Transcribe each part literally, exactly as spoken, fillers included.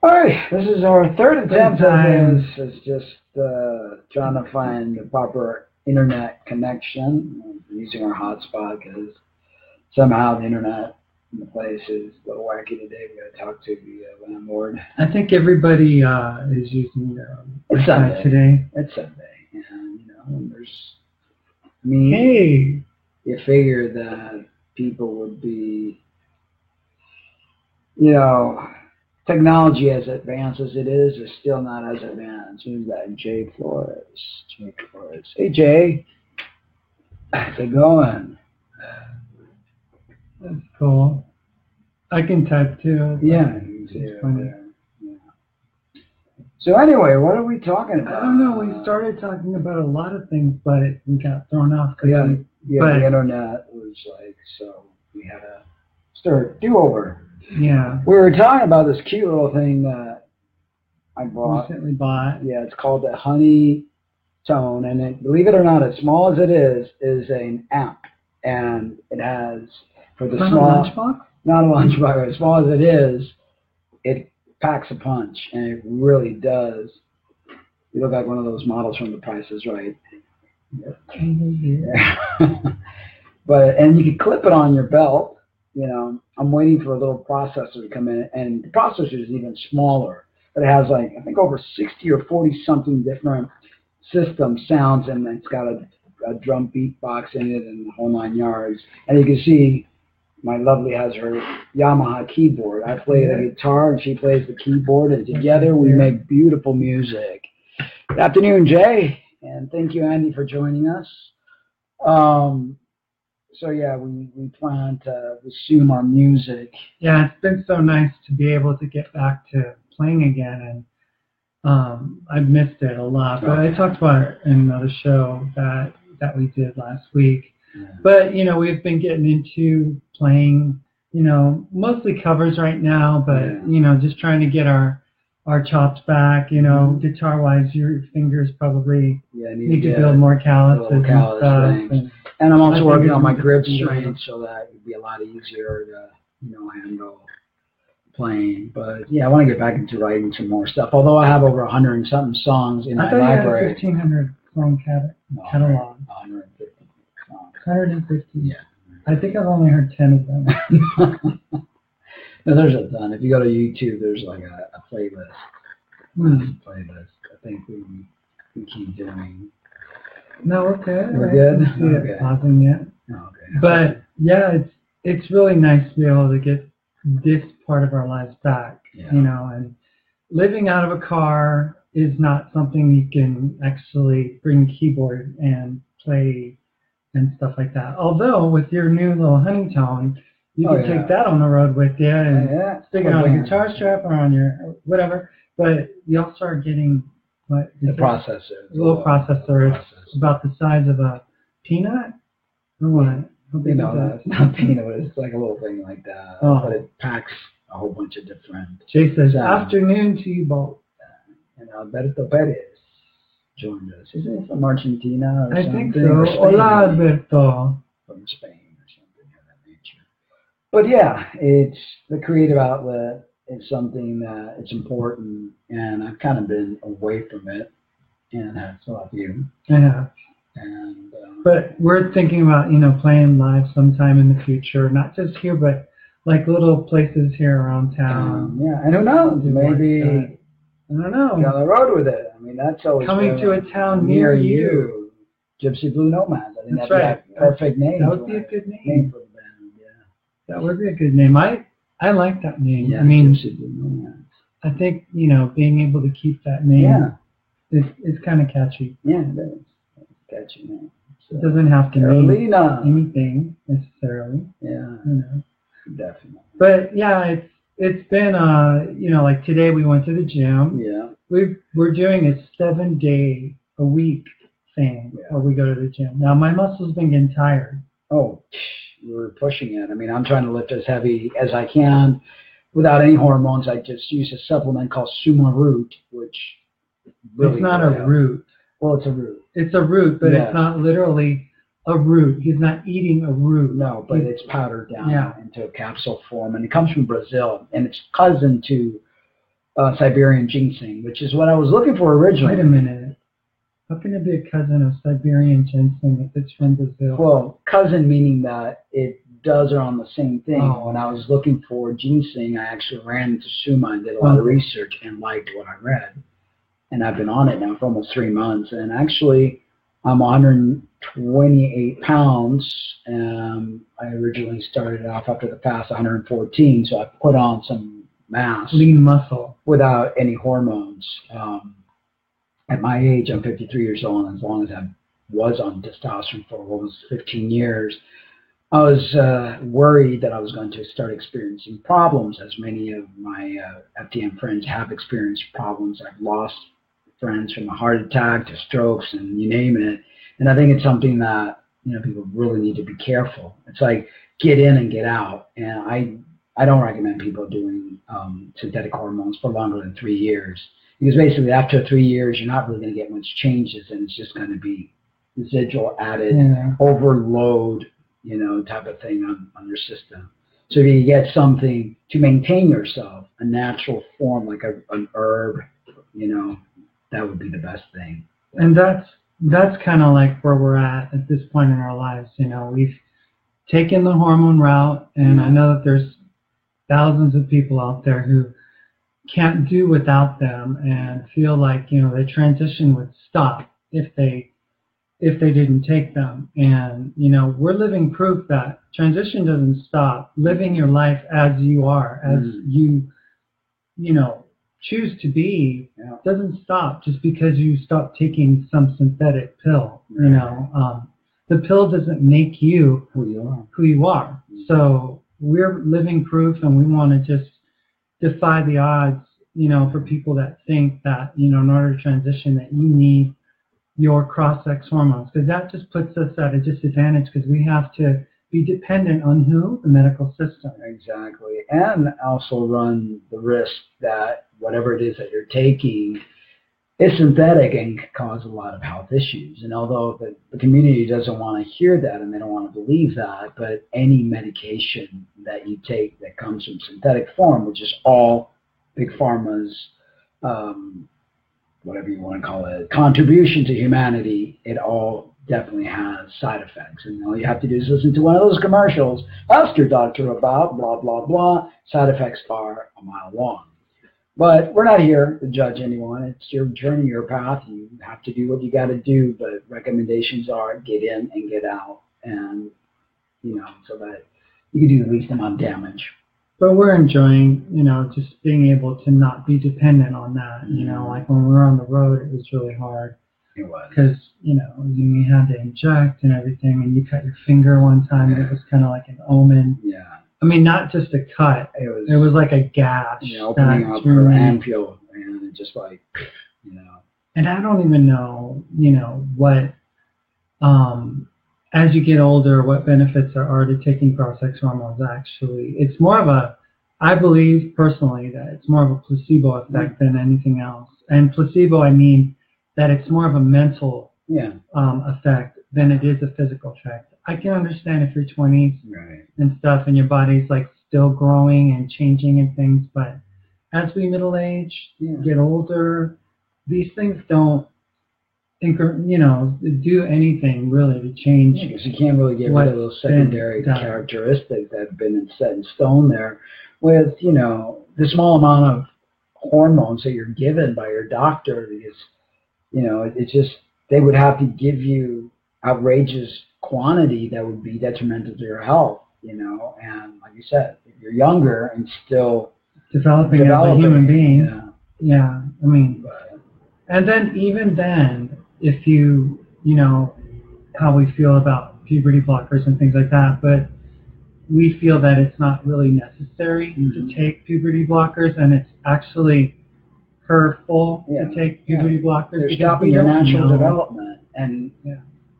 All right, this is our third attempt at this. It's just uh, trying to find the proper internet connection using our hotspot because somehow the internet in the place is a little wacky today. We got to talk to the uh, landlord. I think everybody uh, is using their hotspot today. It's Sunday, and you know, and there's. I mean, hey, you figure that people would be, you know. Technology, as advanced as it is, is still not as advanced. Who's that? Jay Flores. Jay Flores. Hey, Jay. How's it going? That's cool. I can type, too. Yeah. It's it's funny. Yeah. So, anyway, what are we talking about? I don't know. We started talking about a lot of things, but we got thrown off. Yeah, we, yeah but, the internet was like, so we had to start do-over. Yeah. We were talking about this cute little thing that I bought. Recently bought. Yeah, it's called the Honey Tone, and it, believe it or not, as small as it is, is an app, and it has for the not small. Not a lunchbox. Not a lunchbox. As small as it is, it packs a punch, and it really does. You look like one of those models from The Price Is Right. Yeah. But and you can clip it on your belt. You know, I'm waiting for a little processor to come in, and the processor is even smaller, but it has like, I think over sixty or forty something different system sounds, and it's got a, a drum beat box in it and the whole nine yards. And you can see my lovely has her Yamaha keyboard. I play the guitar and she plays the keyboard, and together we make beautiful music. Good afternoon, Jay, and thank you, Andy, for joining us. Um, So, yeah, we, we plan to resume our music. Yeah, it's been so nice to be able to get back to playing again, and um, I've missed it a lot. But I talked about it in another show that, that we did last week. Yeah. But, you know, we've been getting into playing, you know, mostly covers right now, but, yeah. you know, just trying to get our, our chops back. You know, mm-hmm. guitar-wise, your fingers probably yeah, need, need to, to build more calluses and callus stuff. And, And I'm also working on my grip strength, so that it'd be a lot easier to, you know, handle playing. But yeah, I want to get back into writing some more stuff. Although I have over a hundred and something songs in my library. I thought you had fifteen hundred song catalog. one hundred fifty songs. one hundred fifty. Yeah. I think I've only heard ten of them. No, there's a ton. If you go to YouTube, there's like a, a playlist. Hmm. A playlist. I think we we keep doing. No, we're good. We're good. I don't see it pausing yet. Oh, okay. But yeah, it's it's really nice to be able to get this part of our lives back. Yeah. You know, and living out of a car is not something you can actually bring keyboard and play and stuff like that. Although with your new little Honey Tone, you oh, can yeah. take that on the road with you and oh, yeah. stick it oh, on a guitar strap or on your whatever. But you'll start getting. What, the processor. A little processor. It's process. About the size of a peanut? Or what? You know, that? It's not peanut. It's like a little thing like that. Oh. But it packs a whole bunch of different... Jay says, sounds. Afternoon to you both. And Alberto Perez joined us. Isn't it from Argentina or I something? I think so. Hola, Alberto. From Spain or something of that nature. But yeah, it's the creative outlet. It's something that it's important, and I've kind of been away from it, and I still have you. Yeah. And, um, but we're thinking about, you know, playing live sometime in the future, not just here, but like little places here around town. Um, yeah, I don't know. Maybe, I don't know. Down the road with it. I mean, that's always coming to a town near you. you. Gypsy Blue Nomad. I think that's right. That perfect name. That would be a good name. name for the band, yeah. That would be a good name. I. I like that name. Yeah, I mean, I think, you know, being able to keep that name yeah. is, is kind of catchy. Yeah, it is. It's a catchy name. So it doesn't have to Carolina. mean anything necessarily. Yeah. You know. Definitely. But, yeah, it's it's been, uh, you know, like today we went to the gym. Yeah. We've, we're doing a seven-day-a-week thing yeah. where we go to the gym. Now, my muscles been getting tired. Oh, we were pushing it. I mean, I'm trying to lift as heavy as I can without any hormones. I just use a supplement called Suma root, which really it's not a out. root. Well, it's a root. It's a root, but yeah. it's not literally a root. He's not eating a root. No, but He's, it's powdered down yeah. into a capsule form, and it comes from Brazil, and it's cousin to uh, Siberian ginseng, which is what I was looking for originally. Wait a minute. How can it be a cousin of Siberian ginseng if it's from Brazil? Well, cousin meaning that it does are on the same thing. Oh. When I was looking for ginseng, I actually ran into Suma and did a lot oh. of research and liked what I read. And I've been on it now for almost three months. And actually, I'm one hundred twenty-eight pounds. Um, I originally started off after the past one hundred fourteen, so I put on some mass. Lean muscle. Without any hormones. Um, at my age, I'm fifty-three years old, and as long as I was on testosterone for almost fifteen years, I was uh, worried that I was going to start experiencing problems, as many of my uh, F T M friends have experienced problems. I've lost friends from a heart attack to strokes and you name it. And I think it's something that, you know, people really need to be careful. It's like get in and get out. And I I don't recommend people doing um, synthetic hormones for longer than three years. Because basically after three years, you're not really going to get much changes, and it's just going to be residual added yeah. overload, you know, type of thing on, on your system. So if you get something to maintain yourself, a natural form like a, an herb, you know, that would be the best thing. And that's that's kind of like where we're at at this point in our lives. You know, we've taken the hormone route, and mm-hmm. I know that there's thousands of people out there who can't do without them and feel like, you know, their transition would stop if they if they didn't take them. And, you know, we're living proof that transition doesn't stop. Living your life as you are, as mm. you, you know, choose to be, yeah. doesn't stop just because you stop taking some synthetic pill, right. you know. Um, the pill doesn't make you who you are. Who you are. Mm. So we're living proof, and we want to just defy the odds, you know, for people that think that, you know, in order to transition that you need your cross-sex hormones, because that just puts us at a disadvantage, because we have to be dependent on who? The medical system. Exactly. And also run the risk that whatever it is that you're taking is synthetic and can cause a lot of health issues. And although the, the community doesn't want to hear that and they don't want to believe that, but any medication that you take that comes from synthetic form, which is all Big Pharma's um, whatever you want to call it, contribution to humanity, it all definitely has side effects. And all you have to do is listen to one of those commercials, ask your doctor about blah, blah, blah. Side effects are a mile long. But we're not here to judge anyone. It's your journey, your path. You have to do what you got to do, but recommendations are get in and get out, and, you know, so that you can do the least amount of damage. But we're enjoying, you know, just being able to not be dependent on that. You know, like when we were on the road, it was really hard. It was. Because, you know, you had to inject and everything, and you cut your finger one time, and it was kind of like an omen. Yeah. I mean, not just a cut. It was. It was like a gash. Yeah, you know, opening up her ampule, and just like, you know. And I don't even know, you know, what, um, as you get older, what benefits there are to taking cross-sex hormones, actually. It's more of a, I believe personally, that it's more of a placebo effect mm-hmm. than anything else. And placebo, I mean that it's more of a mental yeah. um, effect than it is a physical effect. I can understand if you're twenty right. and stuff and your body's like still growing and changing and things, but as we middle age, yeah. get older, these things don't, you know, do anything really to change. Yeah, because you can't really get rid of those secondary characteristics that have been set in stone there with, you know, the small amount of hormones that you're given by your doctor, because, you know, it's just, they would have to give you outrageous quantity that would be detrimental to your health, you know, and like you said, if you're younger and still developing, developing as a human being, yeah, yeah I mean, but, and then even then, if you, you know, how we feel about puberty blockers and things like that, but we feel that it's not really necessary mm-hmm. to take puberty blockers, and it's actually hurtful yeah. to take puberty yeah. blockers. They're stopping your natural development. And, yeah.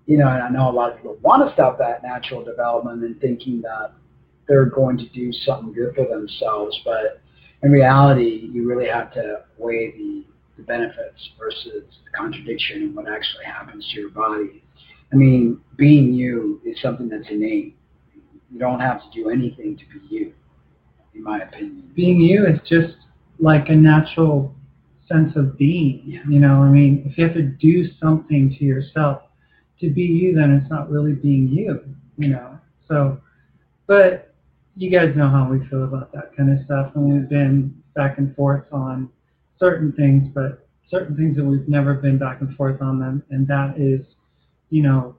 you know, and I know a lot of people want to stop that natural development and thinking that they're going to do something good for themselves, but in reality, you really have to weigh the the benefits versus the contradiction and what actually happens to your body. I mean, being you is something that's innate. You don't have to do anything to be you, in my opinion. Being you is just like a natural sense of being. Yeah. You know, I mean, if you have to do something to yourself to be you, then it's not really being you, you know. So, but you guys know how we feel about that kind of stuff, and we've been back and forth on certain things, but certain things that we've never been back and forth on them, and that is, you know,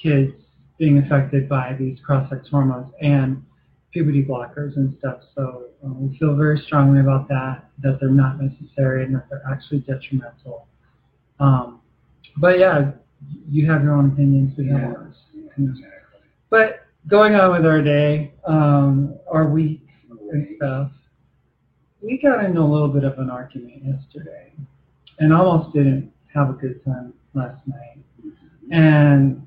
kids being affected by these cross-sex hormones and puberty blockers and stuff. So um, we feel very strongly about that, that they're not necessary and that they're actually detrimental. Um, but yeah, you have your own opinions, we have ours. But going on with our day, um, our week and stuff, we got into a little bit of an argument yesterday and almost didn't have a good time last night. And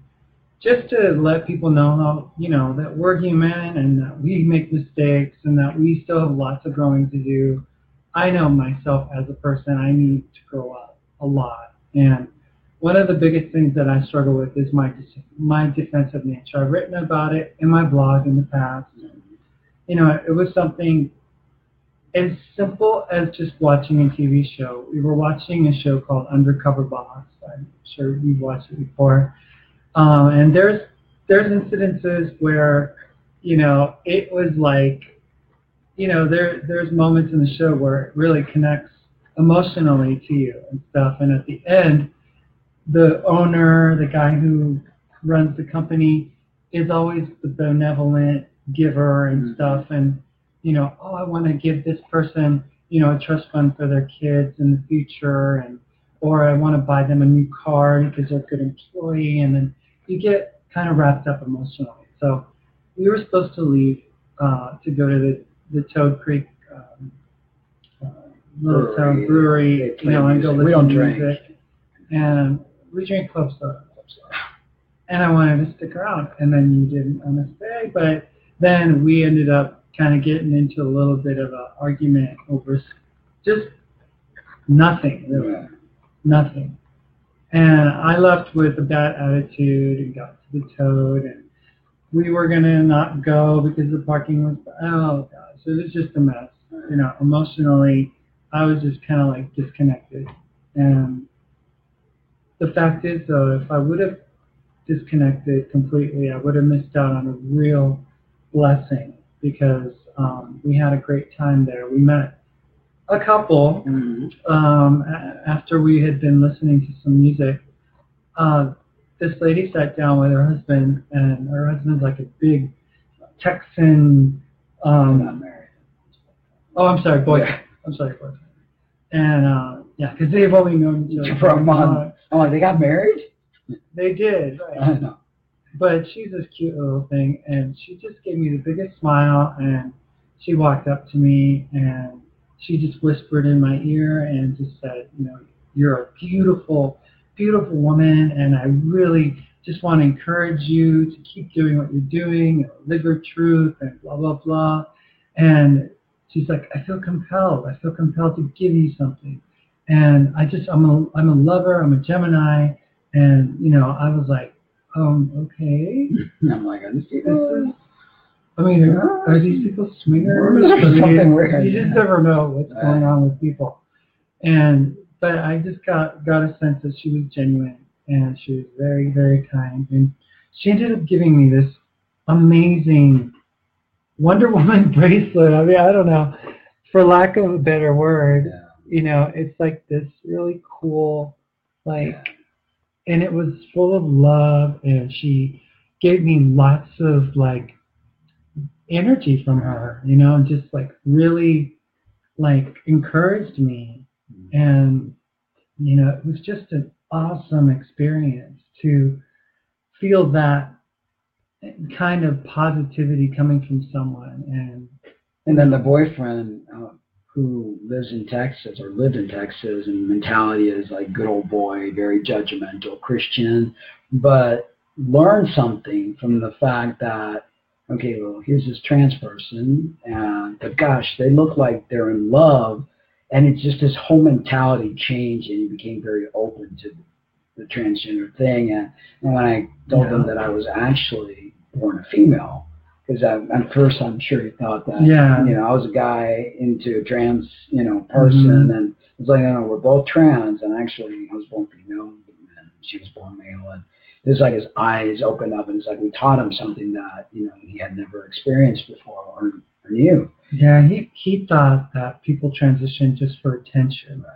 just to let people know how, you know, that we're human and that we make mistakes and that we still have lots of growing to do. I know myself as a person, I need to grow up a lot. And one of the biggest things that I struggle with is my my defensive nature. I've written about it in my blog in the past. You know, it was something as simple as just watching a T V show. We were watching a show called Undercover Boss. I'm sure you've watched it before. Um, and there's there's incidences where, you know, it was like, you know, there there's moments in the show where it really connects emotionally to you and stuff. And at the end, the owner, the guy who runs the company, is always the benevolent giver and mm-hmm. stuff. And, you know, oh, I want to give this person, you know, a trust fund for their kids in the future, and or I want to buy them a new car because they're a good employee, and then you get kind of wrapped up emotionally. So we were supposed to leave uh, to go to the, the Toad Creek um, uh, little brewery, town brewery, you know, and go listen we don't to drink. music. And we drink club soda. And I wanted to stick around, and then you didn't want to stay. But then we ended up kind of getting into a little bit of an argument over just nothing, really. Yeah. Nothing. And I left with a bad attitude and got to the Toad, and we were going to not go because the parking was, oh gosh, it was just a mess. You know, emotionally, I was just kind of like disconnected. And the fact is, though, if I would have disconnected completely, I would have missed out on a real blessing because um, we had a great time there. We met a couple, um, after we had been listening to some music, uh, this lady sat down with her husband, and her husband's like a big Texan, um, not married. oh, I'm sorry, boy, yeah. I'm sorry, boy, and, uh, yeah, because they've only known each other for a month. Oh, they got married? They did, right. I know. But she's this cute little thing, and she just gave me the biggest smile, and she walked up to me, and she just whispered in my ear and just said, you know, you're a beautiful, beautiful woman, and I really just want to encourage you to keep doing what you're doing, live your truth, and blah, blah, blah. And she's like, I feel compelled. I feel compelled to give you something. And I just, I'm a, I'm a lover. I'm a Gemini. And, you know, I was like, um, okay. I'm like, I'm just kidding. I mean, are, are these people swingers? I mean, you just never know what's going on with people. And but I just got, got a sense that she was genuine, and she was very, very kind. And she ended up giving me this amazing Wonder Woman bracelet. I mean, I don't know, for lack of a better word, yeah. you know, it's like this really cool, like, yeah. and it was full of love, and she gave me lots of, like, energy from her, you know, and just like really like encouraged me. And, you know, it was just an awesome experience to feel that kind of positivity coming from someone. And and then the boyfriend uh, who lives in Texas or lived in Texas, and mentality is like good old boy, very judgmental Christian, but learned something from the fact that, okay, well, here's this trans person, and, but gosh, they look like they're in love, and it's just this whole mentality changed, and he became very open to the transgender thing, and, and when I told yeah. them that I was actually born a female, Because at first, I'm sure he thought that. Yeah. You know, I was a guy into a trans, you know, person, mm-hmm. and it's like, you know, we're both trans, and actually, I was born female, and she was born male, and it's like his eyes opened up, and it's like we taught him something that, you know, he had never experienced before or, or knew. Yeah, he he thought that people transition just for attention, right.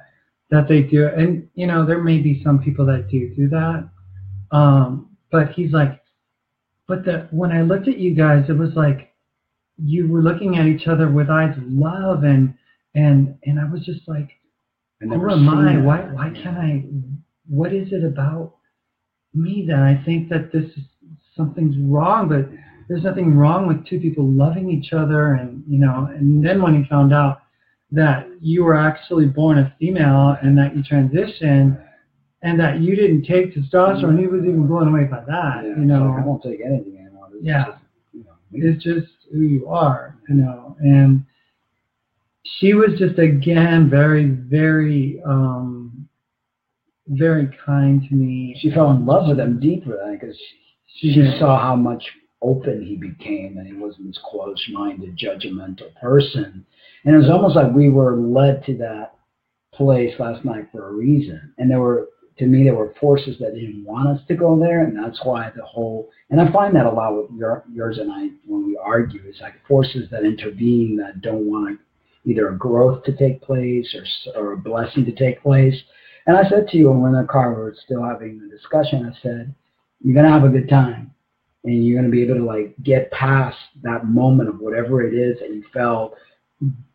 that they do, and you know, there may be some people that do do that, um, but he's like. But the, when I looked at you guys, it was like you were looking at each other with eyes of love, and and and I was just like, who am I? Why why can't I? What is it about me that I think that this is something's wrong? But there's nothing wrong with two people loving each other, and you know. And then when he found out that you were actually born a female and that you transitioned. And that you didn't take testosterone. He was even blown away by that, yeah, you know. Like, I won't take anything anymore. It's yeah, just, you know, it's just who you are, you know. And she was just again very, very, um, very kind to me. She fell in love with him deeper because she, she saw how much open he became, and he wasn't this close-minded, judgmental person. And it was almost like we were led to that place last night for a reason, and there were. To me, there were forces that didn't want us to go there, and that's why the whole, and I find that a lot with your, yours and I, when we argue, it's like forces that intervene that don't want either a growth to take place or, or a blessing to take place. And I said to you when we're in the car, we were still having the discussion, I said, you're going to have a good time, and you're going to be able to, like, get past that moment of whatever it is that you felt,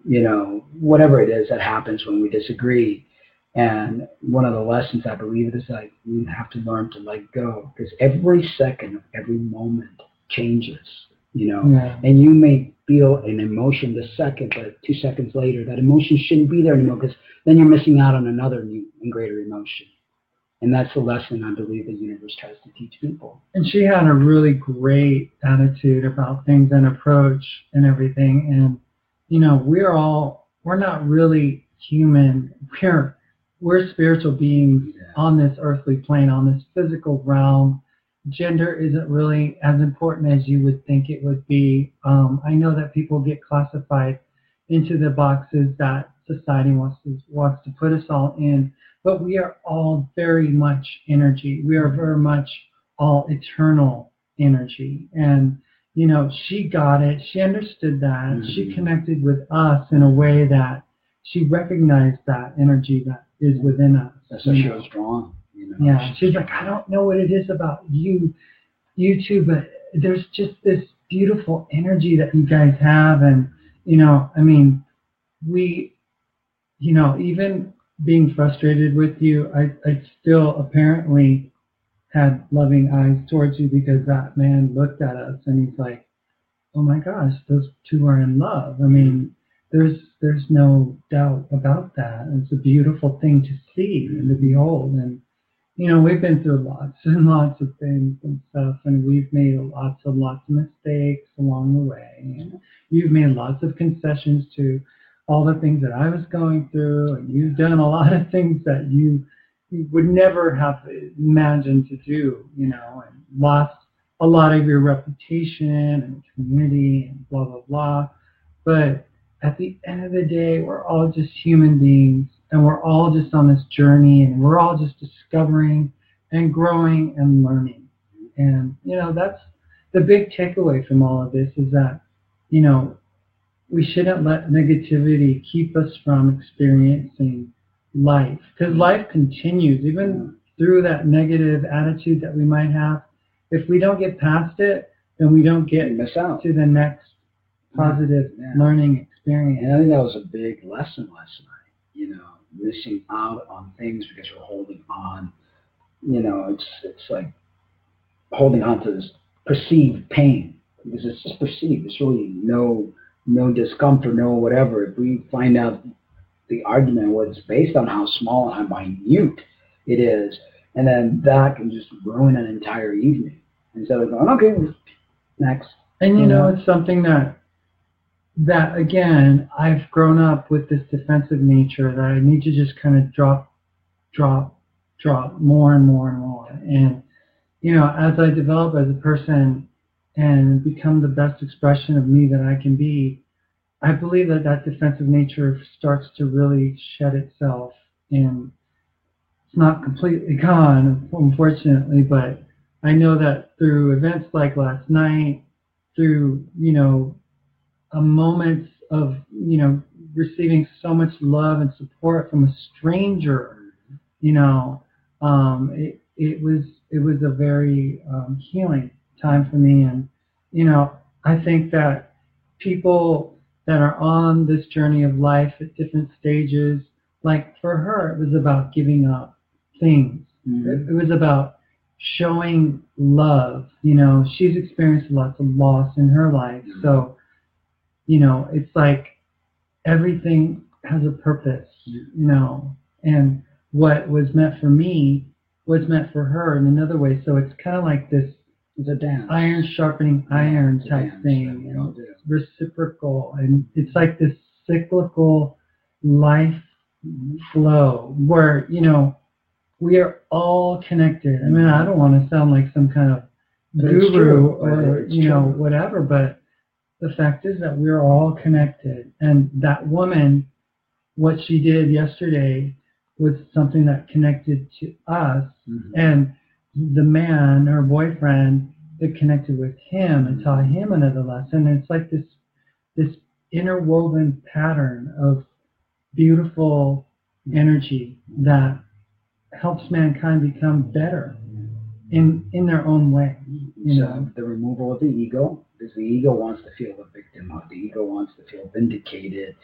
you know, whatever it is that happens when we disagree. And one of the lessons I believe is like you have to learn to let go, because every second of every moment changes, you know, yeah. And you may feel an emotion this second, but two seconds later, that emotion shouldn't be there anymore, because then you're missing out on another new and greater emotion. And that's the lesson I believe the universe tries to teach people. And she had a really great attitude about things and approach and everything. And, you know, we're all, we're not really human. We're, We're spiritual beings yeah. on this earthly plane, on this physical realm. Gender isn't really as important as you would think it would be. Um, I know that people get classified into the boxes that society wants to, wants to put us all in, but we are all very much energy. We are very much all eternal energy. And, you know, she got it. She understood that. Mm-hmm. She connected with us in a way that she recognized that energy that is within us. That's why she was drawn. You know? Yeah, she's like, I don't know what it is about you, you two, but there's just this beautiful energy that you guys have. And, you know, I mean, we, you know, even being frustrated with you, I, I still apparently had loving eyes towards you, because that man looked at us and he's like, oh my gosh, those two are in love. I mean, There's there's no doubt about that. It's a beautiful thing to see and to behold. And, you know, we've been through lots and lots of things and stuff, and we've made lots and lots of mistakes along the way. And you've made lots of concessions to all the things that I was going through, and you've done a lot of things that you, you would never have imagined to do, you know, and lost a lot of your reputation and community and blah, blah, blah. But at the end of the day, we're all just human beings, and we're all just on this journey, and we're all just discovering and growing and learning. And, you know, that's the big takeaway from all of this, is that, you know, we shouldn't let negativity keep us from experiencing life, because life continues, even through that negative attitude that we might have. If we don't get past it, then we don't get to the next positive yeah. learning experience. And I think that was a big lesson last night, you know, missing out on things because we're holding on, you know, it's it's like holding on to this perceived pain, because it's just perceived. It's really no no discomfort, no whatever. If we find out the argument was based on how small and how minute it is, and then that can just ruin an entire evening. Instead of going, okay, next. And, you know, it's something that, that again, I've grown up with this defensive nature that I need to just kind of drop, drop, drop more and more and more. And, you know, as I develop as a person, and become the best expression of me that I can be, I believe that that defensive nature starts to really shed itself. And it's not completely gone, unfortunately, but I know that through events like last night, through, you know, a moment of, you know, receiving so much love and support from a stranger, you know, um, it, it was it was a very um, healing time for me. And, you know, I think that people that are on this journey of life at different stages, like for her, it was about giving up things. Mm-hmm. It was about showing love. You know, she's experienced lots of loss in her life. Mm-hmm. So, you know, it's like everything has a purpose, you know, and what was meant for me was meant for her in another way. So it's kind of like this iron sharpening iron type thing, you know, it's reciprocal. And it's like this cyclical life flow where, you know, we are all connected. I mean, I don't want to sound like some kind of guru or, you know, whatever, but the fact is that we're all connected. And that woman, what she did yesterday was something that connected to us. Mm-hmm. And the man, her boyfriend, that connected with him and taught him another lesson. And it's like this this interwoven pattern of beautiful energy that helps mankind become better in in their own way. You so know? The removal of the ego. Because the ego wants to feel the victimhood. The ego wants to feel vindicated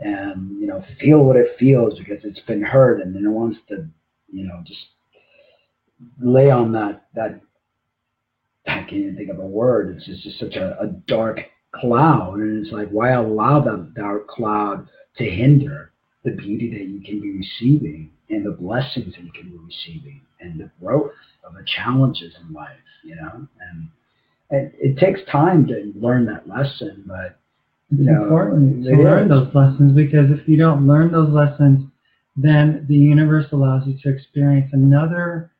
and, you know, feel what it feels because it's been hurt, and then it wants to, you know, just lay on that, that I can't even think of a word. It's just, just such a, a dark cloud. And it's like, why allow that dark cloud to hinder the beauty that you can be receiving and the blessings that you can be receiving and the growth of the challenges in life, you know? And It, it takes time to learn that lesson, but it's you know, important to it learn is. those lessons, because if you don't learn those lessons, then the universe allows you to experience another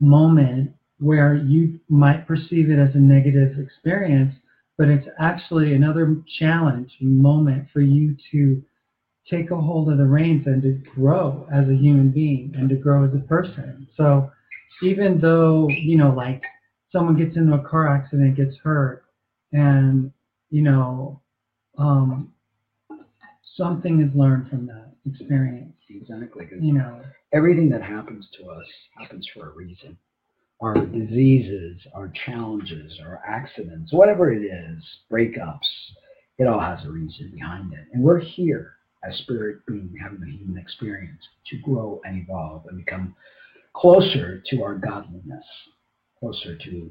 moment where you might perceive it as a negative experience, but it's actually another challenge moment for you to take a hold of the reins and to grow as a human being and to grow as a person. So even though, you know, like, someone gets into a car accident, gets hurt, and, you know, um, something is learned from that experience. Exactly. You know, everything that happens to us happens for a reason. Our diseases, our challenges, our accidents, whatever it is, breakups, it all has a reason behind it. And we're here as spirit being, having the human experience to grow and evolve and become closer to our godliness. Closer to, you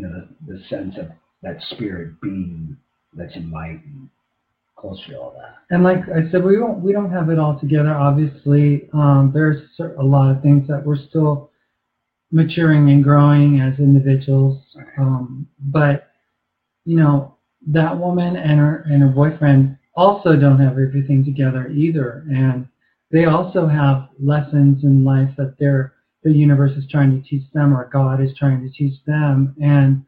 know, the, the sense of that spirit being that's enlightened, closer to all that. And like I said, we don't we don't have it all together. Obviously, um, there's a lot of things that we're still maturing and growing as individuals. Okay. Um, but you know, that woman and her and her boyfriend also don't have everything together either, and they also have lessons in life that they're. The universe is trying to teach them, or God is trying to teach them. And,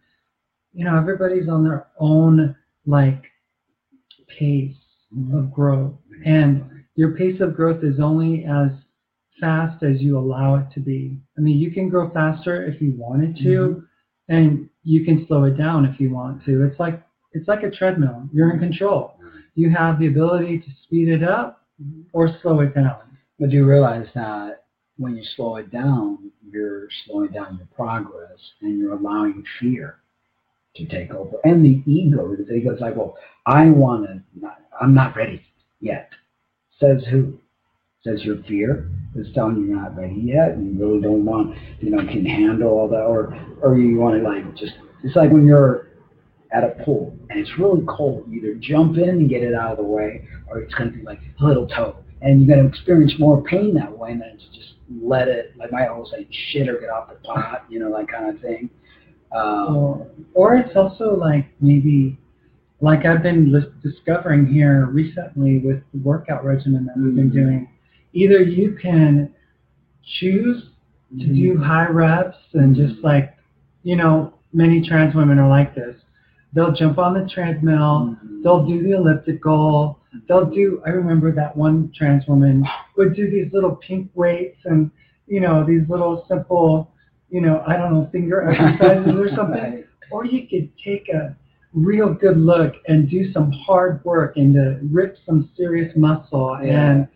you know, everybody's on their own, like, pace mm-hmm. of growth. And your pace of growth is only as fast as you allow it to be. I mean, you can grow faster if you wanted to, mm-hmm. and you can slow it down if you want to. It's like it's like a treadmill. You're in control. Mm-hmm. You have the ability to speed it up mm-hmm. or slow it down. But do you realize that when you slow it down, you're slowing down your progress, and you're allowing fear to take over. And the ego, the ego's like, well, I want to, I'm not ready yet. Says who? Says your fear is telling you you're not ready yet, and you really don't want, you know, can handle all that, or, or you want to like just, it's like when you're at a pool, and it's really cold. You either jump in and get it out of the way, or it's going to be like a little toe. And you're going to experience more pain that way than to just let it, like my old saying, shit or get off the pot, you know, that kind of thing. Um, or, or it's also like maybe, like I've been discovering here recently with the workout regimen that we've been mm-hmm. doing, either you can choose to mm-hmm. do high reps and mm-hmm. just like, you know, many trans women are like this. They'll jump on the treadmill, mm-hmm. they'll do the elliptical, they'll do, I remember that one trans woman would do these little pink weights and, you know, these little simple, you know, I don't know, finger exercises or something. Or you could take a real good look and do some hard work and to rip some serious muscle yeah. and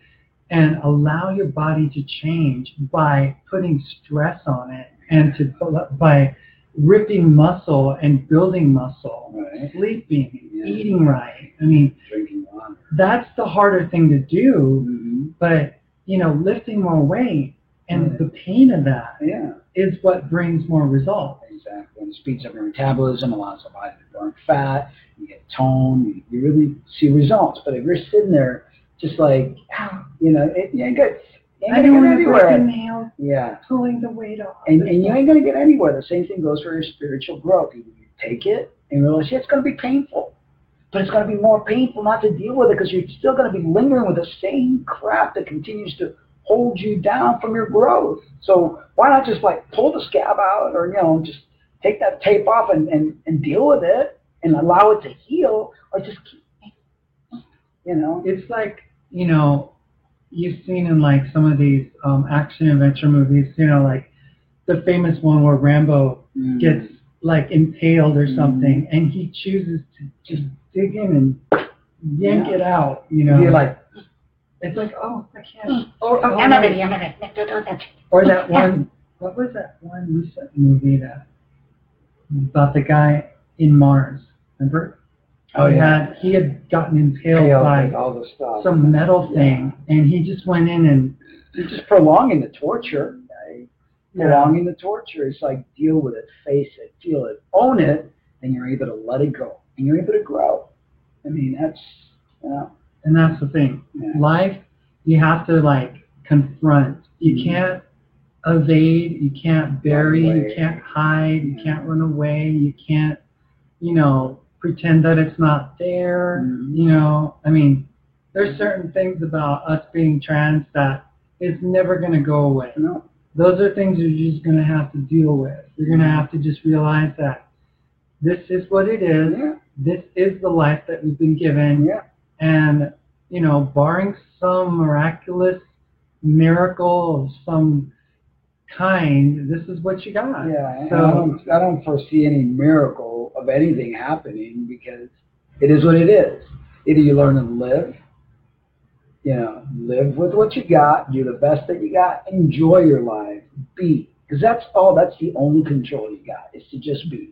and allow your body to change by putting stress on it and to by ripping muscle and building muscle, right. sleeping, yeah. eating right. I mean, drinking water. That's the harder thing to do, mm-hmm. but, you know, lifting more weight and right. the pain of that yeah. is what brings more results. Exactly. And it speeds up your metabolism, allows the body to burn fat, you get tone, you really see results. But if you're sitting there just like, ah, you know, it, you ain't good. I don't want to break a nail, yeah. pulling the weight off. And, and you ain't going to get anywhere. The same thing goes for your spiritual growth. You take it and realize, yeah, it's going to be painful. But it's going to be more painful not to deal with it because you're still going to be lingering with the same crap that continues to hold you down from your growth. So why not just, like, pull the scab out or, you know, just take that tape off and, and, and deal with it and allow it to heal or just keep, you know. It's like, you know, you've seen in, like, some of these um, action-adventure movies, you know, like the famous one where Rambo mm. gets, like, impaled or mm. something, and he chooses to just dig in and yank yeah. it out, you know. You're like, it's like, oh, I can't. Or, oh, I'm ready, I'm ready. Don't do that. Or that one, what was that one recent movie that about the guy in Mars, remember? Oh, yeah. He had gotten impaled by all the stuff. some metal thing, yeah. and he just went in and... He's just prolonging the torture. Right? Yeah. Prolonging the torture. It's like, deal with it, face it, feel it, own it, and you're able to let it go. And you're able to grow. I mean, that's, you know... And that's the thing. Yeah. Life, you have to, like, confront. You mm-hmm. can't evade, you can't bury, you can't hide, yeah. you can't run away, you can't, you know... pretend that it's not there, mm-hmm. you know. I mean, there's certain things about us being trans that is never going to go away. No. Those are things you're just going to have to deal with. You're going to have to just realize that this is what it is. Yeah. This is the life that we've been given. Yeah. And, you know, barring some miraculous miracle of some kind, this is what you got. Yeah, so, I don't, I don't foresee any miracle of anything happening because it is what it is. Either you learn to live, you know, live with what you got, do the best that you got, enjoy your life, be. Because that's all, that's the only control you got, is to just be.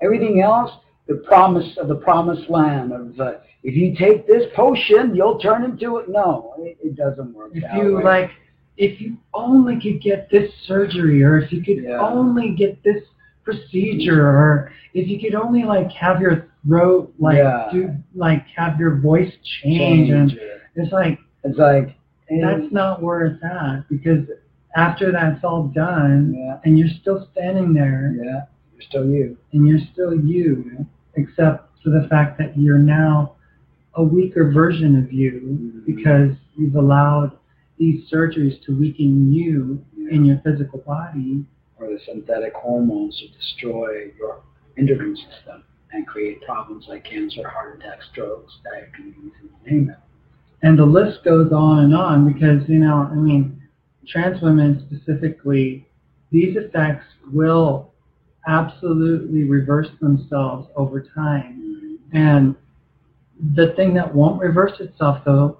Everything else, the promise of the promised land of uh, if you take this potion, you'll turn into it. No, it, it doesn't work that way. If you like... If you only could get this surgery, or if you could yeah. only get this procedure, or if you could only, like, have your throat, like, yeah. do, like, have your voice change, change. And it's like, it's like that's not where it's at, because after that's all done, yeah. and you're still standing there, yeah, you're still you, and you're still you, yeah. except for the fact that you're now a weaker version of you mm-hmm. because you've allowed these surgeries to weaken you yeah. in your physical body. Or the synthetic hormones to destroy your endocrine system and create problems like cancer, heart attacks, strokes, diabetes, and name it. And the list goes on and on because, you know, I mean, trans women specifically, these effects will absolutely reverse themselves over time. Mm-hmm. And the thing that won't reverse itself, though,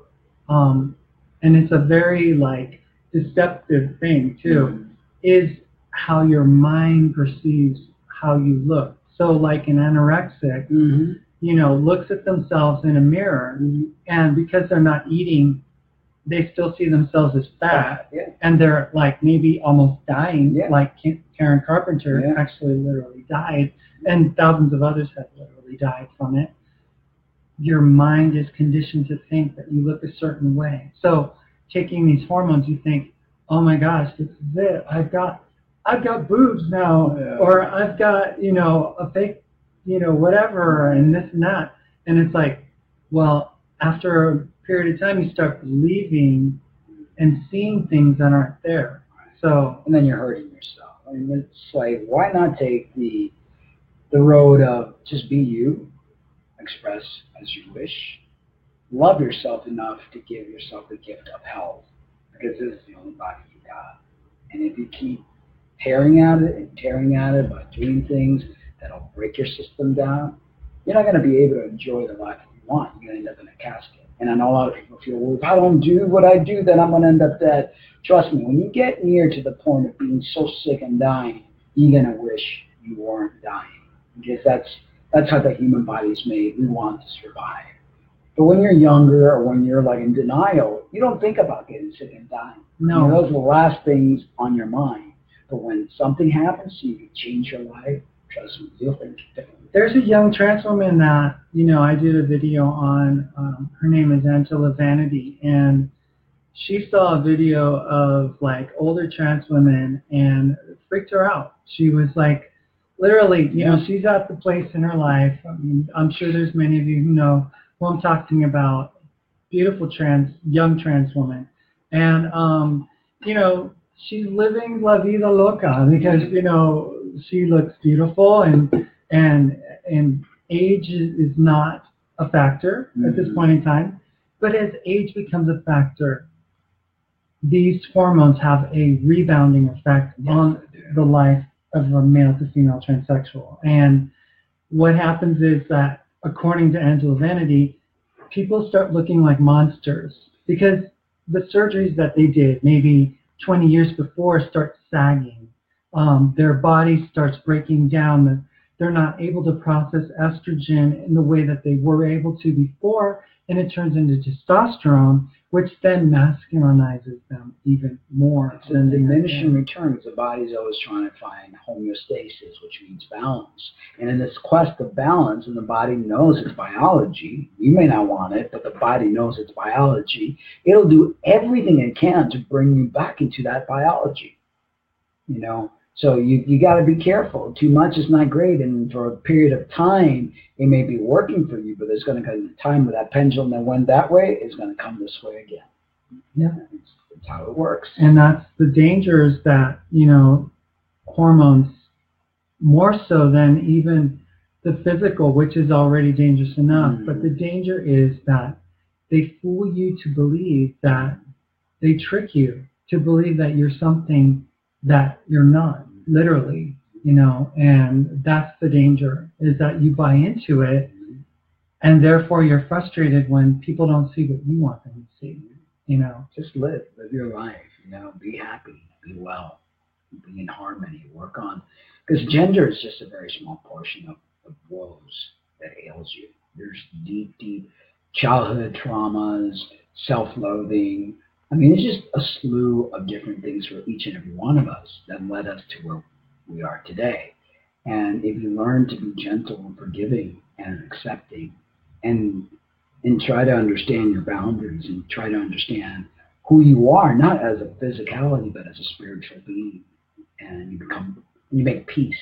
um, and it's a very, like, deceptive thing, too, mm-hmm. is how your mind perceives how you look. So, like, an anorexic, mm-hmm. you know, looks at themselves in a mirror, mm-hmm. and because they're not eating, they still see themselves as fat, yeah. and they're, like, maybe almost dying, yeah. like Karen Carpenter yeah. actually literally died, and thousands of others have literally died from it. Your mind is conditioned to think that you look a certain way. So taking these hormones, you think, oh my gosh, this is it. I've got, I've got boobs now, yeah. or I've got, you know, a fake, you know, whatever, and this and that. And it's like, well, after a period of time, you start believing and seeing things that aren't there. So, and then you're hurting yourself. I mean, it's like, why not take the the road of just be you, express as you wish, love yourself enough to give yourself the gift of health, because this is the only body you got. And if you keep tearing at it and tearing at it by doing things that'll break your system down, you're not going to be able to enjoy the life you want. You're going to end up in a casket. And I know a lot of people feel, well, if I don't do what I do, then I'm going to end up dead. Trust me, when you get near to the point of being so sick and dying, you're going to wish you weren't dying. Because that's that's how the human body is made. We want to survive. But when you're younger or when you're like in denial, you don't think about getting sick and dying. No. You know, those are the last things on your mind. But when something happens to you, you change your life, trust me, you'll think differently. There's a young trans woman that, you know, I did a video on. Um, her name is Angela Vanity. And she saw a video of like older trans women and it freaked her out. She was like, literally, you know, she's at the place in her life. I mean, I'm sure there's many of you who know who I'm talking about, beautiful trans, young trans woman. And, um, you know, she's living la vida loca because, you know, she looks beautiful and and and age is not a factor mm-hmm. at this point in time. But as age becomes a factor, these hormones have a rebounding effect yes, on the life of a male to female transsexual. And what happens is that, according to Angela Vanity, people start looking like monsters because the surgeries that they did maybe twenty years before start sagging. Um, their body starts breaking down. They're not able to process estrogen in the way that they were able to before, and it turns into testosterone, which then masculinizes them even more. It's a diminishing return. The body's always trying to find homeostasis, which means balance. And in this quest of balance, and the body knows its biology, you may not want it, but the body knows its biology, it'll do everything it can to bring you back into that biology. You know, so you, you got to be careful. Too much is not great, and for a period of time, it may be working for you, but there's going to come a time where that pendulum that went that way is going to come this way again. Yeah, it's, it's how it works. And that's the dangers that, you know, hormones, more so than even the physical, which is already dangerous enough, mm-hmm. but the danger is that they fool you to believe that, they trick you to believe that you're something that you're not, literally, you know, and that's the danger, is that you buy into it, and therefore you're frustrated when people don't see what you want them to see, you know. Just live, live your life, you know, be happy, be well, be in harmony, work on, because gender is just a very small portion of the woes that ails you. There's deep, deep childhood traumas, self-loathing. I mean, it's just a slew of different things for each and every one of us that led us to where we are today. And if you learn to be gentle and forgiving and accepting, and and try to understand your boundaries and try to understand who you are, not as a physicality, but as a spiritual being, and you become, you make peace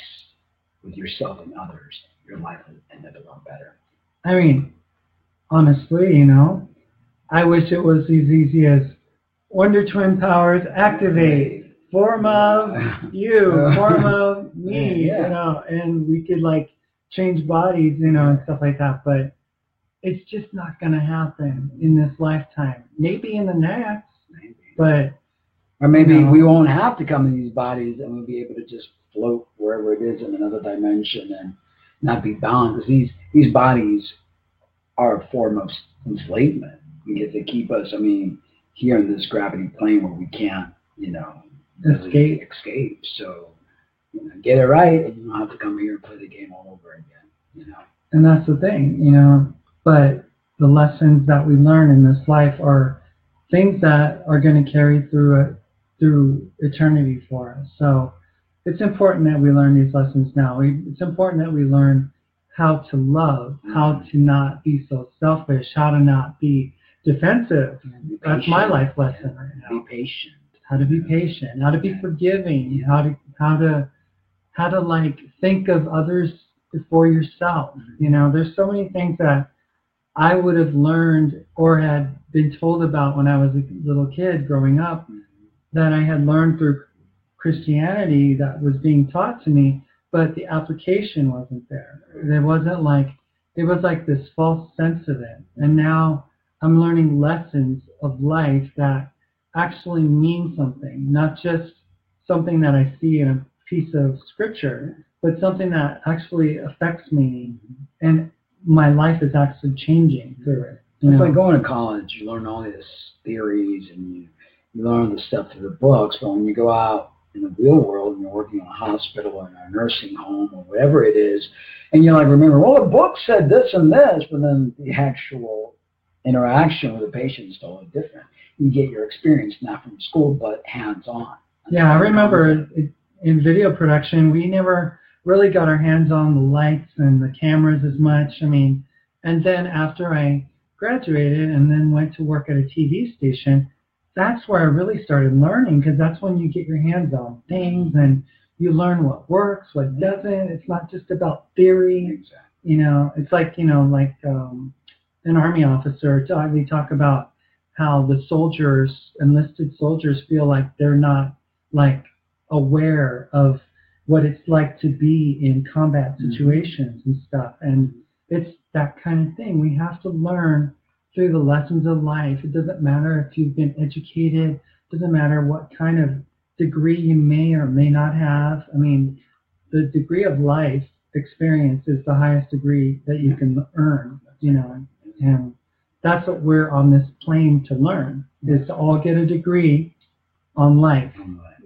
with yourself and others, your life will end up a lot better. I mean, honestly, you know, I wish it was as easy as Wonder Twin Powers activate, form of you, form of me, yeah. you know, and we could like change bodies, you know, and stuff like that, but it's just not going to happen in this lifetime. Maybe in the next, maybe. But... Or maybe you know, we won't have to come in these bodies and we'll be able to just float wherever it is in another dimension and not be bound, because these, these bodies are a form of enslavement because they keep us, I mean... here in this gravity plane where we can't, you know, really escape. escape. So, you know, get it right and you don't have to come here and play the game all over again, you know. And that's the thing, you know, but the lessons that we learn in this life are things that are going to carry through a, through eternity for us. So it's important that we learn these lessons now. We, it's important that we learn how to love, mm-hmm. how to not be so selfish, how to not be defensive. That's my life lesson right now. Be patient. How to be patient. How to be forgiving. How to how to how to like think of others before yourself. You know, there's so many things that I would have learned or had been told about when I was a little kid growing up that I had learned through Christianity that was being taught to me but the application wasn't there. There wasn't like, it was like this false sense of it. And now I'm learning lessons of life that actually mean something, not just something that I see in a piece of scripture, but something that actually affects me. And my life is actually changing through it. It's like going to college, you learn all these theories and you, you learn the stuff through the books, but when you go out in the real world and you're working in a hospital or in a nursing home or whatever it is, and you're like, remember, well, the book said this and this, but then the actual interaction with the patient is totally different. You get your experience not from school, but hands-on. Yeah, I remember in video production, we never really got our hands on the lights and the cameras as much. I mean, and then after I graduated and then went to work at a T V station, that's where I really started learning, because that's when you get your hands on things and you learn what works, what doesn't. It's not just about theory. Exactly. You know, it's like, you know, like um, an Army officer, we talk about how the soldiers, enlisted soldiers, feel like they're not like aware of what it's like to be in combat situations, mm-hmm. and stuff. And it's that kind of thing. We have to learn through the lessons of life. It doesn't matter if you've been educated. It doesn't matter what kind of degree you may or may not have. I mean, the degree of life experience is the highest degree that you can earn, you know. And that's what we're on this plane to learn, is to all get a degree on life.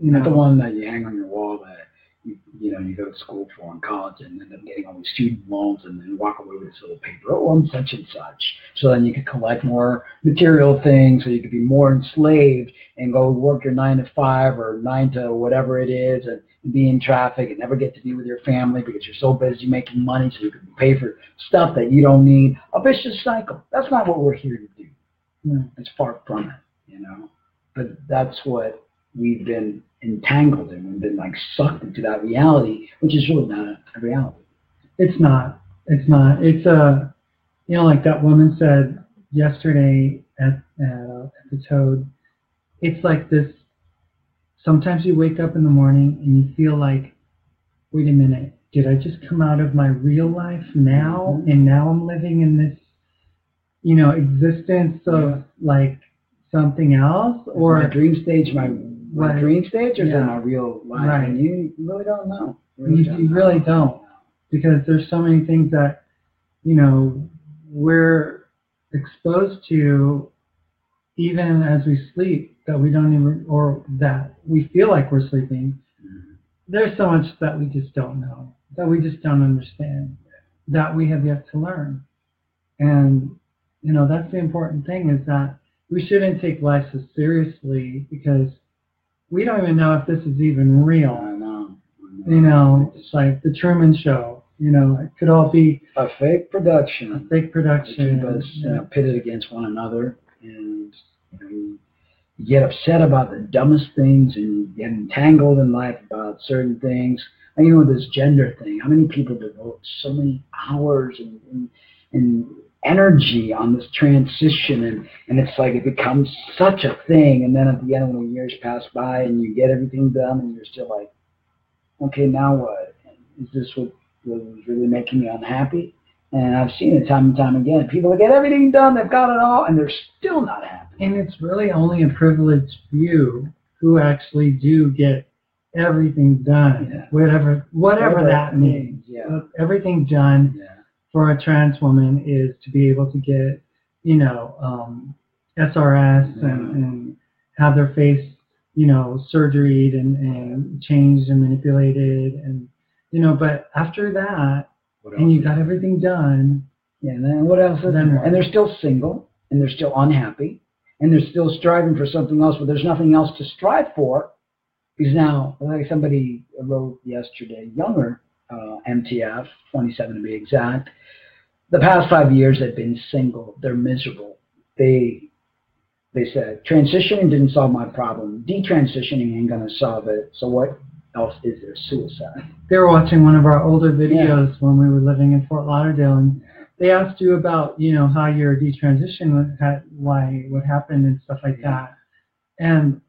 You know, not the one that you hang on your wall that You, you know, you go to school for in college and end up getting all these student loans and then walk away with this little paper, oh, I'm such and such. So then you could collect more material things, so you could be more enslaved and go work your nine to five or nine to whatever it is and be in traffic and never get to be with your family because you're so busy making money so you can pay for stuff that you don't need. A vicious cycle. That's not what we're here to do. Yeah. It's far from it, you know. But that's what we've been entangled in. We've been like sucked into that reality, which is really not a reality. It's not. It's not. It's a, you know, like that woman said yesterday at, uh, at the Toad, it's like this, sometimes you wake up in the morning and you feel like, wait a minute, did I just come out of my real life now? Mm-hmm. And now I'm living in this, you know, existence of yeah. like something else? Or my dream stage, my My right. dream stage or yeah. in my real life? Right. And you really don't know. Really you don't you know. really don't. Because there's so many things that, you know, we're exposed to even as we sleep that we don't even, or that we feel like we're sleeping. Mm-hmm. There's so much that we just don't know, that we just don't understand, that we have yet to learn. And, you know, that's the important thing, is that we shouldn't take life so seriously, because we don't even know if this is even real. I know. I know. You know, it's like the Truman Show. You know, it could all be a fake production. A fake production. Keep us, yeah. you know, pitted against one another, and you know, you get upset about the dumbest things, and you get entangled in life about certain things. And, you know, this gender thing. How many people devote so many hours and and, and energy on this transition, and, and it's like it becomes such a thing, and then at the end when the years pass by and you get everything done and you're still like, okay, now what? Is this what was really making me unhappy? And I've seen it time and time again. People get everything done, they've got it all, and they're still not happy. And it's really only a privileged few who actually do get everything done, yeah. whatever, whatever whatever that means. Yeah. Everything done. Yeah. For a trans woman is to be able to get, you know, um, S R S yeah. and, and have their face, you know, surgeried and, and changed and manipulated, and you know. But after that, and you got everything done, yeah. And then what else? Is then and they're still single, and they're still unhappy, and they're still striving for something else, but there's nothing else to strive for, because now, like somebody wrote yesterday, younger. Uh, M T F, twenty-seven to be exact. The past five years they've been single. They're miserable. They they said, transitioning didn't solve my problem. Detransitioning ain't going to solve it. So what else is there? Suicide. They were watching one of our older videos yeah. when we were living in Fort Lauderdale, and they asked you about, you know, how your detransition was, had, why, what happened and stuff like yeah. that. And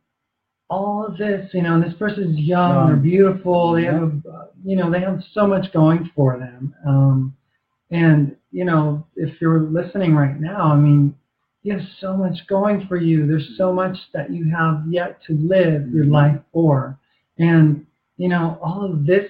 all of this, you know, and this person's young, um, they're beautiful, they yeah. have, you know, they have so much going for them. Um, and, you know, if you're listening right now, I mean, you have so much going for you. There's so much that you have yet to live mm-hmm. your life for. And, you know, all of this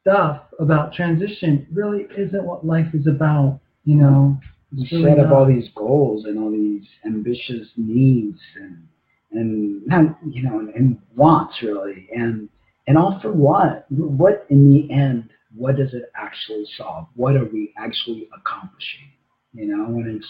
stuff about transition really isn't what life is about, you know. You really set up not. all these goals and all these ambitious needs and, and you know, and, and wants, really. And and all for what? What, in the end, what does it actually solve? What are we actually accomplishing? You know, when it's,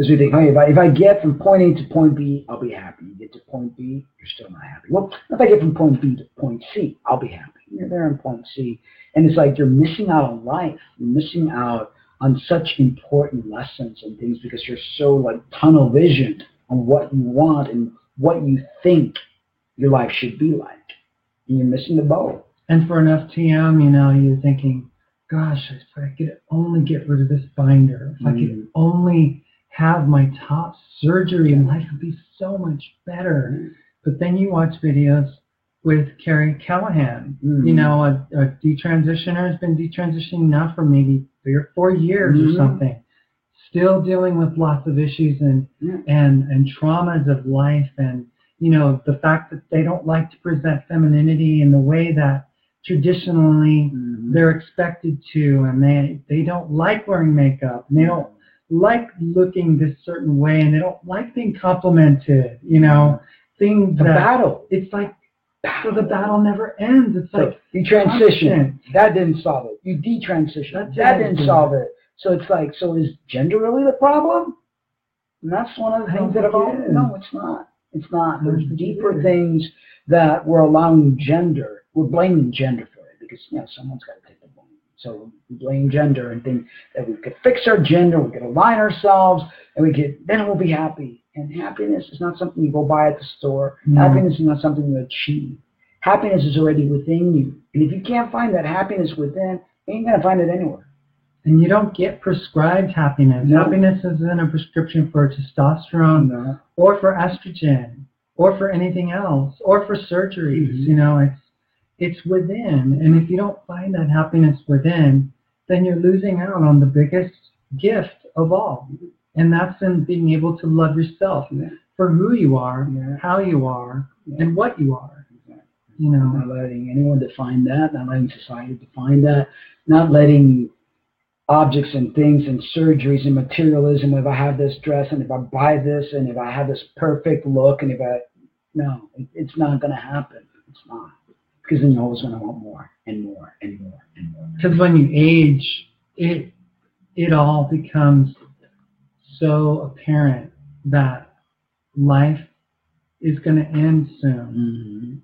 as we think, hey, if I, if I get from point A to point B, I'll be happy. You get to point B, you're still not happy. Well, if I get from point B to point C, I'll be happy. You're there in point C. And it's like you're missing out on life. You're missing out on such important lessons and things because you're so like tunnel visioned on what you want and what you think your life should be like. And you're missing the boat. And for an F T M, you know, you're thinking, gosh, if I could only get rid of this binder, if mm-hmm. I could only have my top surgery and life would be so much better. Mm-hmm. But then you watch videos with Carrie Callahan. Mm-hmm. You know, a, a detransitioner has been detransitioning now for maybe three or four years mm-hmm. or something, still dealing with lots of issues and, yeah. and and traumas of life and, you know, the fact that they don't like to present femininity in the way that traditionally mm-hmm. they're expected to, and they, they don't like wearing makeup, and they don't like looking this certain way, and they don't like being complimented, you know, things the that... battle. It's like, battle. So the battle never ends. It's like... You transition. That didn't solve it. You detransition. That, that didn't do. solve it. So it's like, so is gender really the problem? And that's one of the things that I've always... No, it's not. It's not. There's mm-hmm. deeper things that we're allowing gender. We're blaming gender for it because, you know, someone's got to take the blame. So we blame gender and think that we could fix our gender, we could align ourselves, and we could, then we'll be happy. And happiness is not something you go buy at the store. No. Happiness is not something you achieve. Happiness is already within you. And if you can't find that happiness within, you ain't going to find it anywhere. And you don't get prescribed happiness. No. Happiness isn't a prescription for testosterone no. or for estrogen or for anything else or for surgeries. Mm-hmm. You know, it's It's within, and if you don't find that happiness within, then you're losing out on the biggest gift of all, and that's in being able to love yourself yeah. for who you are, yeah. how you are, yeah. and what you are. Exactly. You know, not letting anyone define that, not letting society define that, not letting objects and things and surgeries and materialism. If I have this dress, and if I buy this, and if I have this perfect look, and if I no, it's not going to happen. It's not. Because then you're always going to want more and more and more and more. Because when you age, it it all becomes so apparent that life is going to end soon, mm-hmm.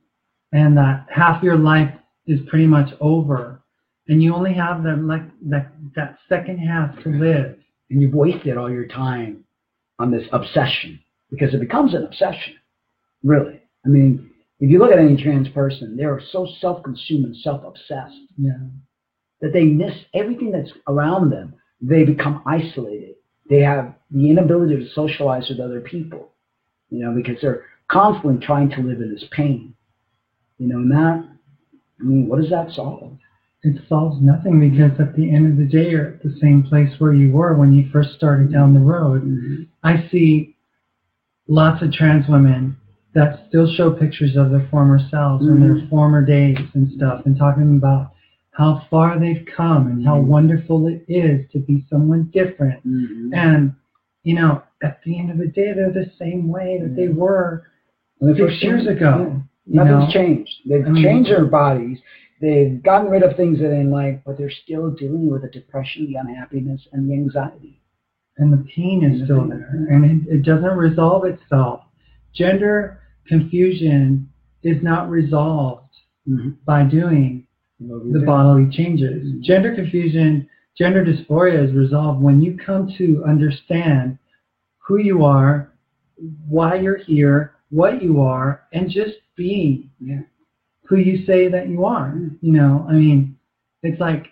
and that half your life is pretty much over, and you only have that like that that second half to live, and you've wasted all your time on this obsession because it becomes an obsession, really. I mean. If you look at any trans person, they are so self-consumed and self-obsessed yeah. that they miss everything that's around them. They become isolated. They have the inability to socialize with other people, you know, because they're constantly trying to live in this pain. You know, and that, I mean, what does that solve? It solves nothing because at the end of the day, you're at the same place where you were when you first started down the road. Mm-hmm. I see lots of trans women that still show pictures of their former selves mm-hmm. and their former days and stuff, and talking about how far they've come and how mm-hmm. wonderful it is to be someone different. Mm-hmm. And, you know, at the end of the day, they're the same way that mm-hmm. they were well, six first, years ago. Yeah. Nothing's know? changed. They've I mean, changed their bodies. They've gotten rid of things that they didn't like, but they're still dealing with the depression, the unhappiness, and the anxiety. And the pain is and still the pain. there, and it, it doesn't resolve itself. Gender confusion is not resolved mm-hmm. by doing the bodily changes. Mm-hmm. Gender confusion, gender dysphoria is resolved when you come to understand who you are, why you're here, what you are, and just being yeah. who you say that you are. Mm-hmm. You know, I mean, it's like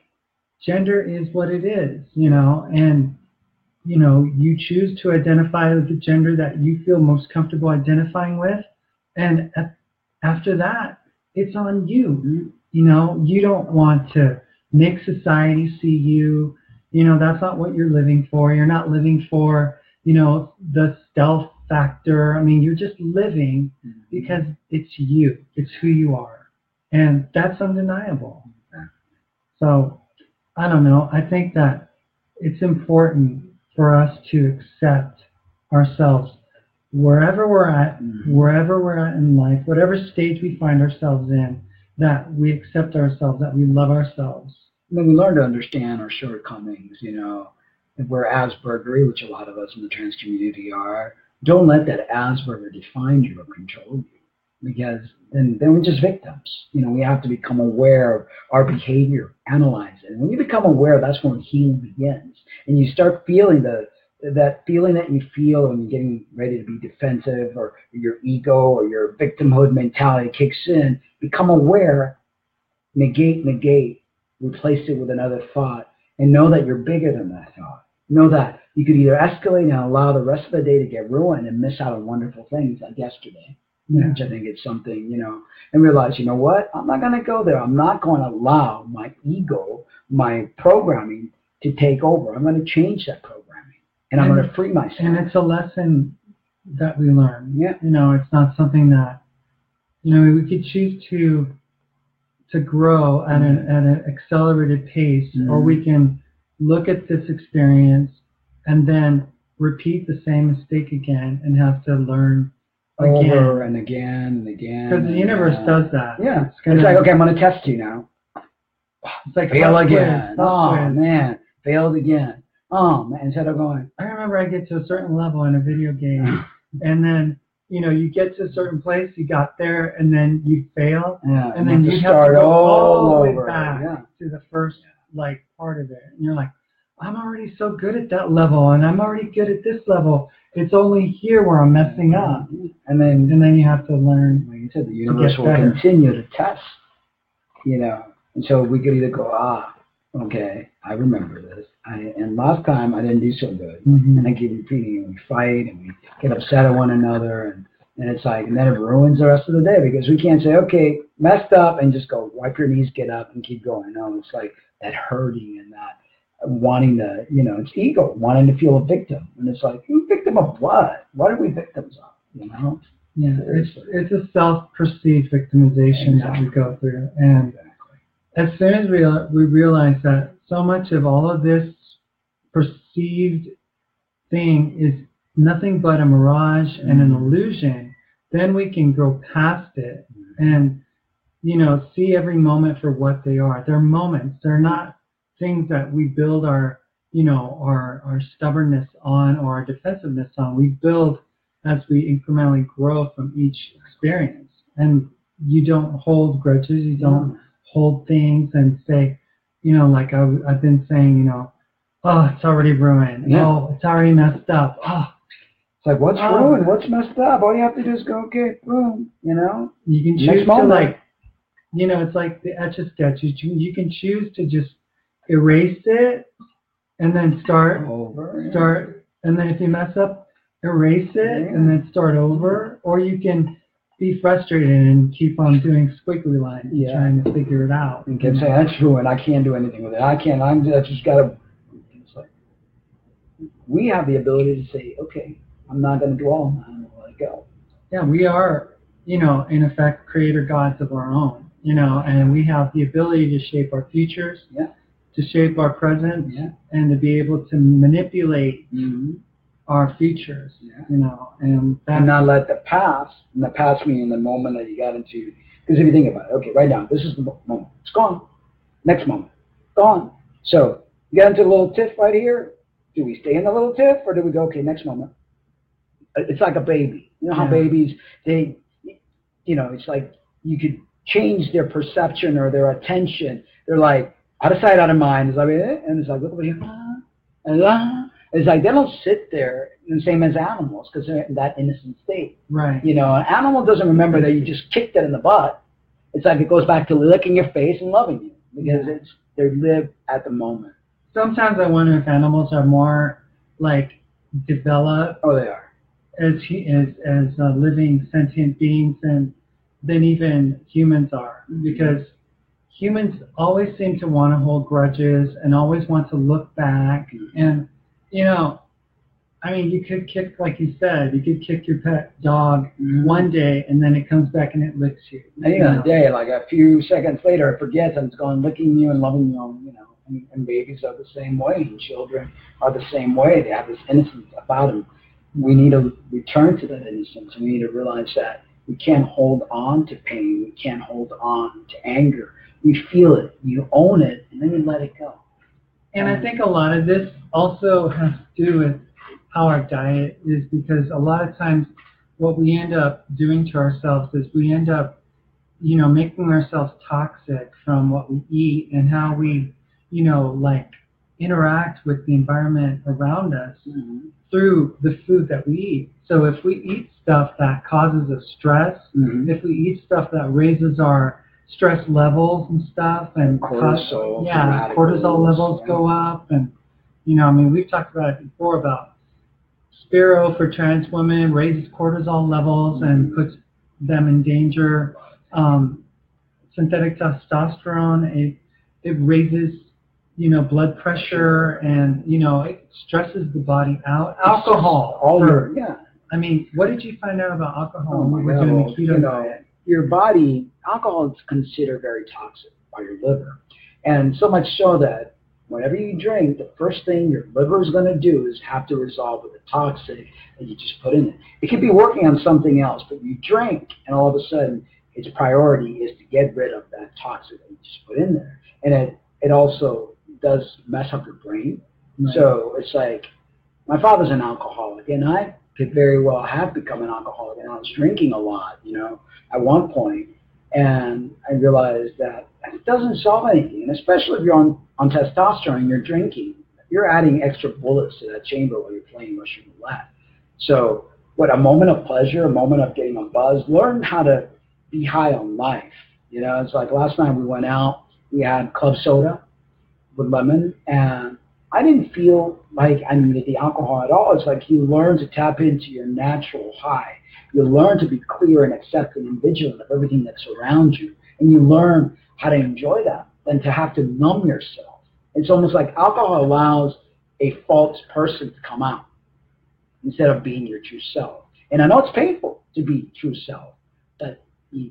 gender is what it is, you know, and you know, you choose to identify with the gender that you feel most comfortable identifying with, and at, after that, it's on you. You know, you don't want to make society see you. You know, that's not what you're living for. You're not living for, you know, the stealth factor. I mean, you're just living because it's you. It's who you are. And that's undeniable. So, I don't know. I think that it's important for us to accept ourselves wherever we're at, wherever we're at in life, whatever stage we find ourselves in, that we accept ourselves, that we love ourselves. When we learn to understand our shortcomings, you know, if we're Asperger, which a lot of us in the trans community are, don't let that Asperger define you or control you, because then, then we're just victims. You know, we have to become aware of our behavior, analyze it. And when you become aware, that's when healing begins. And you start feeling the that feeling that you feel when you're getting ready to be defensive, or your ego or your victimhood mentality kicks in. Become aware, negate, negate, replace it with another thought, and know that you're bigger than that thought. Know that you could either escalate and allow the rest of the day to get ruined and miss out on wonderful things like yesterday. Yeah. Which I think it's something, you know, and realize, you know what, I'm not going to go there. I'm not going to allow my ego, my programming to take over. I'm going to change that programming, and, and I'm going to free myself. And it's a lesson that we learn. Yeah. You know, it's not something that, you know, we could choose to to grow at, mm-hmm. an, at an accelerated pace, mm-hmm. or we can look at this experience and then repeat the same mistake again and have to learn Again. Over and again and again. Because the universe again. does that. Yeah. It's, it's like, okay, I'm going to test you now. It's like, fail again. Twist, oh, twist. man. Failed again. Oh, man. Instead of going, I remember I get to a certain level in a video game, and then, you know, you get to a certain place, you got there, and then you fail. Yeah, and, and then you have to, start have to go all, all the way back yeah. to the first, like, part of it. And you're like, I'm already so good at that level, and I'm already good at this level. It's only here where I'm messing up. And then and then you have to learn. Like you said, the universe will continue to test, you know. And so we could either go, ah, okay, I remember this. I, and last time I didn't do so good. Mm-hmm. And I keep repeating, and we fight, and we get upset at one another. And, and it's like, and then it ruins the rest of the day, because we can't say, okay, messed up, and just go, wipe your knees, get up, and keep going. No, it's like that hurting and that. Wanting to, you know, it's ego, wanting to feel a victim. And it's like, you victim of what? What are we victims of? You know? Yeah, it's, it's a self-perceived victimization exactly. that we go through. And exactly. as soon as we, we realize that so much of all of this perceived thing is nothing but a mirage mm-hmm. and an illusion, then we can go past it mm-hmm. and, you know, see every moment for what they are. They're moments. They're not things that we build our, you know, our, our stubbornness on, or our defensiveness on. We build as we incrementally grow from each experience. And you don't hold grudges. You don't yeah. hold things and say, you know, like I, I've been saying, you know, oh, it's already ruined. Yeah. Oh, it's already messed up. Oh, it's like, what's oh, ruined? What's messed up? All you have to do is go, okay, boom, you know? You can choose to, like, you know, it's like the Etch-a-Sketch. You, you can choose to just erase it, and then start over. Yeah. Start, and then if you mess up, erase it, yeah. and then start over. Or you can be frustrated and keep on doing squiggly lines, yeah. trying to figure it out. And can say, that's ruined. I can't do anything with it. I can't. I'm. I just gotta. It's like, we have the ability to say, okay, I'm not gonna dwell on that. I'm gonna let it go. Yeah, we are. You know, in effect, creator gods of our own. You know, and we have the ability to shape our futures. Yeah. To shape our present yeah. and to be able to manipulate mm-hmm. our futures, yeah. you know, and, and not let the past, and the past meaning the moment that you got into, because if you think about it, okay, right now, this is the moment, it's gone, next moment, gone. So you got into a little tiff right here, do we stay in the little tiff, or do we go, okay, next moment? It's like a baby, you know how yeah. babies, they, you know, it's like you could change their perception or their attention. They're like, out of sight, out of mind. It's like, eh? And it's like, look over here. And ah. It's like, they don't sit there the same as animals, because they're in that innocent state. Right. You know, an animal doesn't remember that you just kicked it in the butt. It's like it goes back to licking your face and loving you, because it's they live at the moment. Sometimes I wonder if animals are more, like, developed. Oh, they are. As he, as, as uh, living sentient beings, and than even humans are, because humans always seem to want to hold grudges and always want to look back. And, you know, I mean, you could kick, like you said, you could kick your pet dog mm-hmm. one day, and then it comes back and it licks you. At the end of the day, like a few seconds later, it forgets and it's gone licking you and loving you, you know. And, and babies are the same way, and children are the same way. They have this innocence about them. We need to return to that innocence. We need to realize that we can't hold on to pain. We can't hold on to anger. You feel it. You own it, and then you let it go. And um, I think a lot of this also has to do with how our diet is, because a lot of times what we end up doing to ourselves is we end up, you know, making ourselves toxic from what we eat and how we, you know, like interact with the environment around us mm-hmm. through the food that we eat. So if we eat stuff that causes us stress, mm-hmm. if we eat stuff that raises our stress levels and stuff, and cortisol, cause, yeah, cortisol levels yeah. go up, and, you know, I mean, we've talked about it before about Spiro for trans women raises cortisol levels mm-hmm. and puts them in danger. Um, synthetic testosterone, it, it raises, you know, blood pressure, and, you know, it stresses the body out. Alcohol. All for, yeah. I mean, what did you find out about alcohol when we were doing the keto diet? Your body, alcohol is considered very toxic by your liver. And so much so that whenever you drink, the first thing your liver is going to do is have to resolve with the toxic that you just put in it. It could be working on something else, but you drink, and all of a sudden, its priority is to get rid of that toxic that you just put in there. And it, it also does mess up your brain. Right. So it's like, my father's an alcoholic, and I could very well have become an alcoholic, and I was drinking a lot, you know, at one point. And I realized that it doesn't solve anything, and especially if you're on, on testosterone, you're drinking, you're adding extra bullets to that chamber while you're playing Russian roulette. So what, a moment of pleasure, a moment of getting a buzz, learn how to be high on life. You know, it's like last night we went out, we had club soda with lemon, and I didn't feel like I needed the alcohol at all. It's like you learn to tap into your natural high. You learn to be clear and accepting and vigilant of everything that's around you. And you learn how to enjoy that than to have to numb yourself. It's almost like alcohol allows a false person to come out instead of being your true self. And I know it's painful to be true self, but you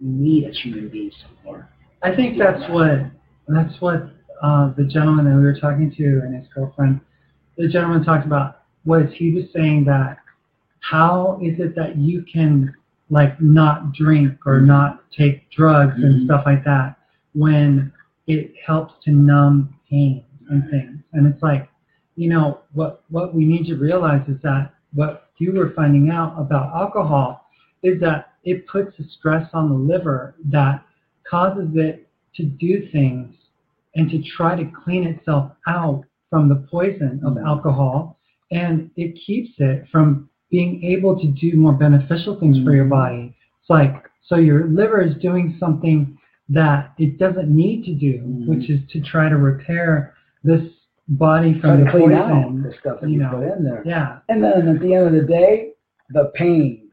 need as human beings to learn. I think that's what, that's what uh, the gentleman that we were talking to and his girlfriend, the gentleman talked about was he was saying that how is it that you can, like, not drink or mm-hmm. not take drugs mm-hmm. and stuff like that when it helps to numb pain and right. things? And it's like, you know, what what we need to realize is that what you were finding out about alcohol is that it puts a stress on the liver that causes it to do things and to try to clean itself out from the poison mm-hmm. of alcohol, and it keeps it from being able to do more beneficial things mm-hmm. for your body. It's like, so your liver is doing something that it doesn't need to do, mm-hmm. which is to try to repair this body from the clean out the stuff that you, you put know. in there. Yeah. And then at the end of the day, the pain.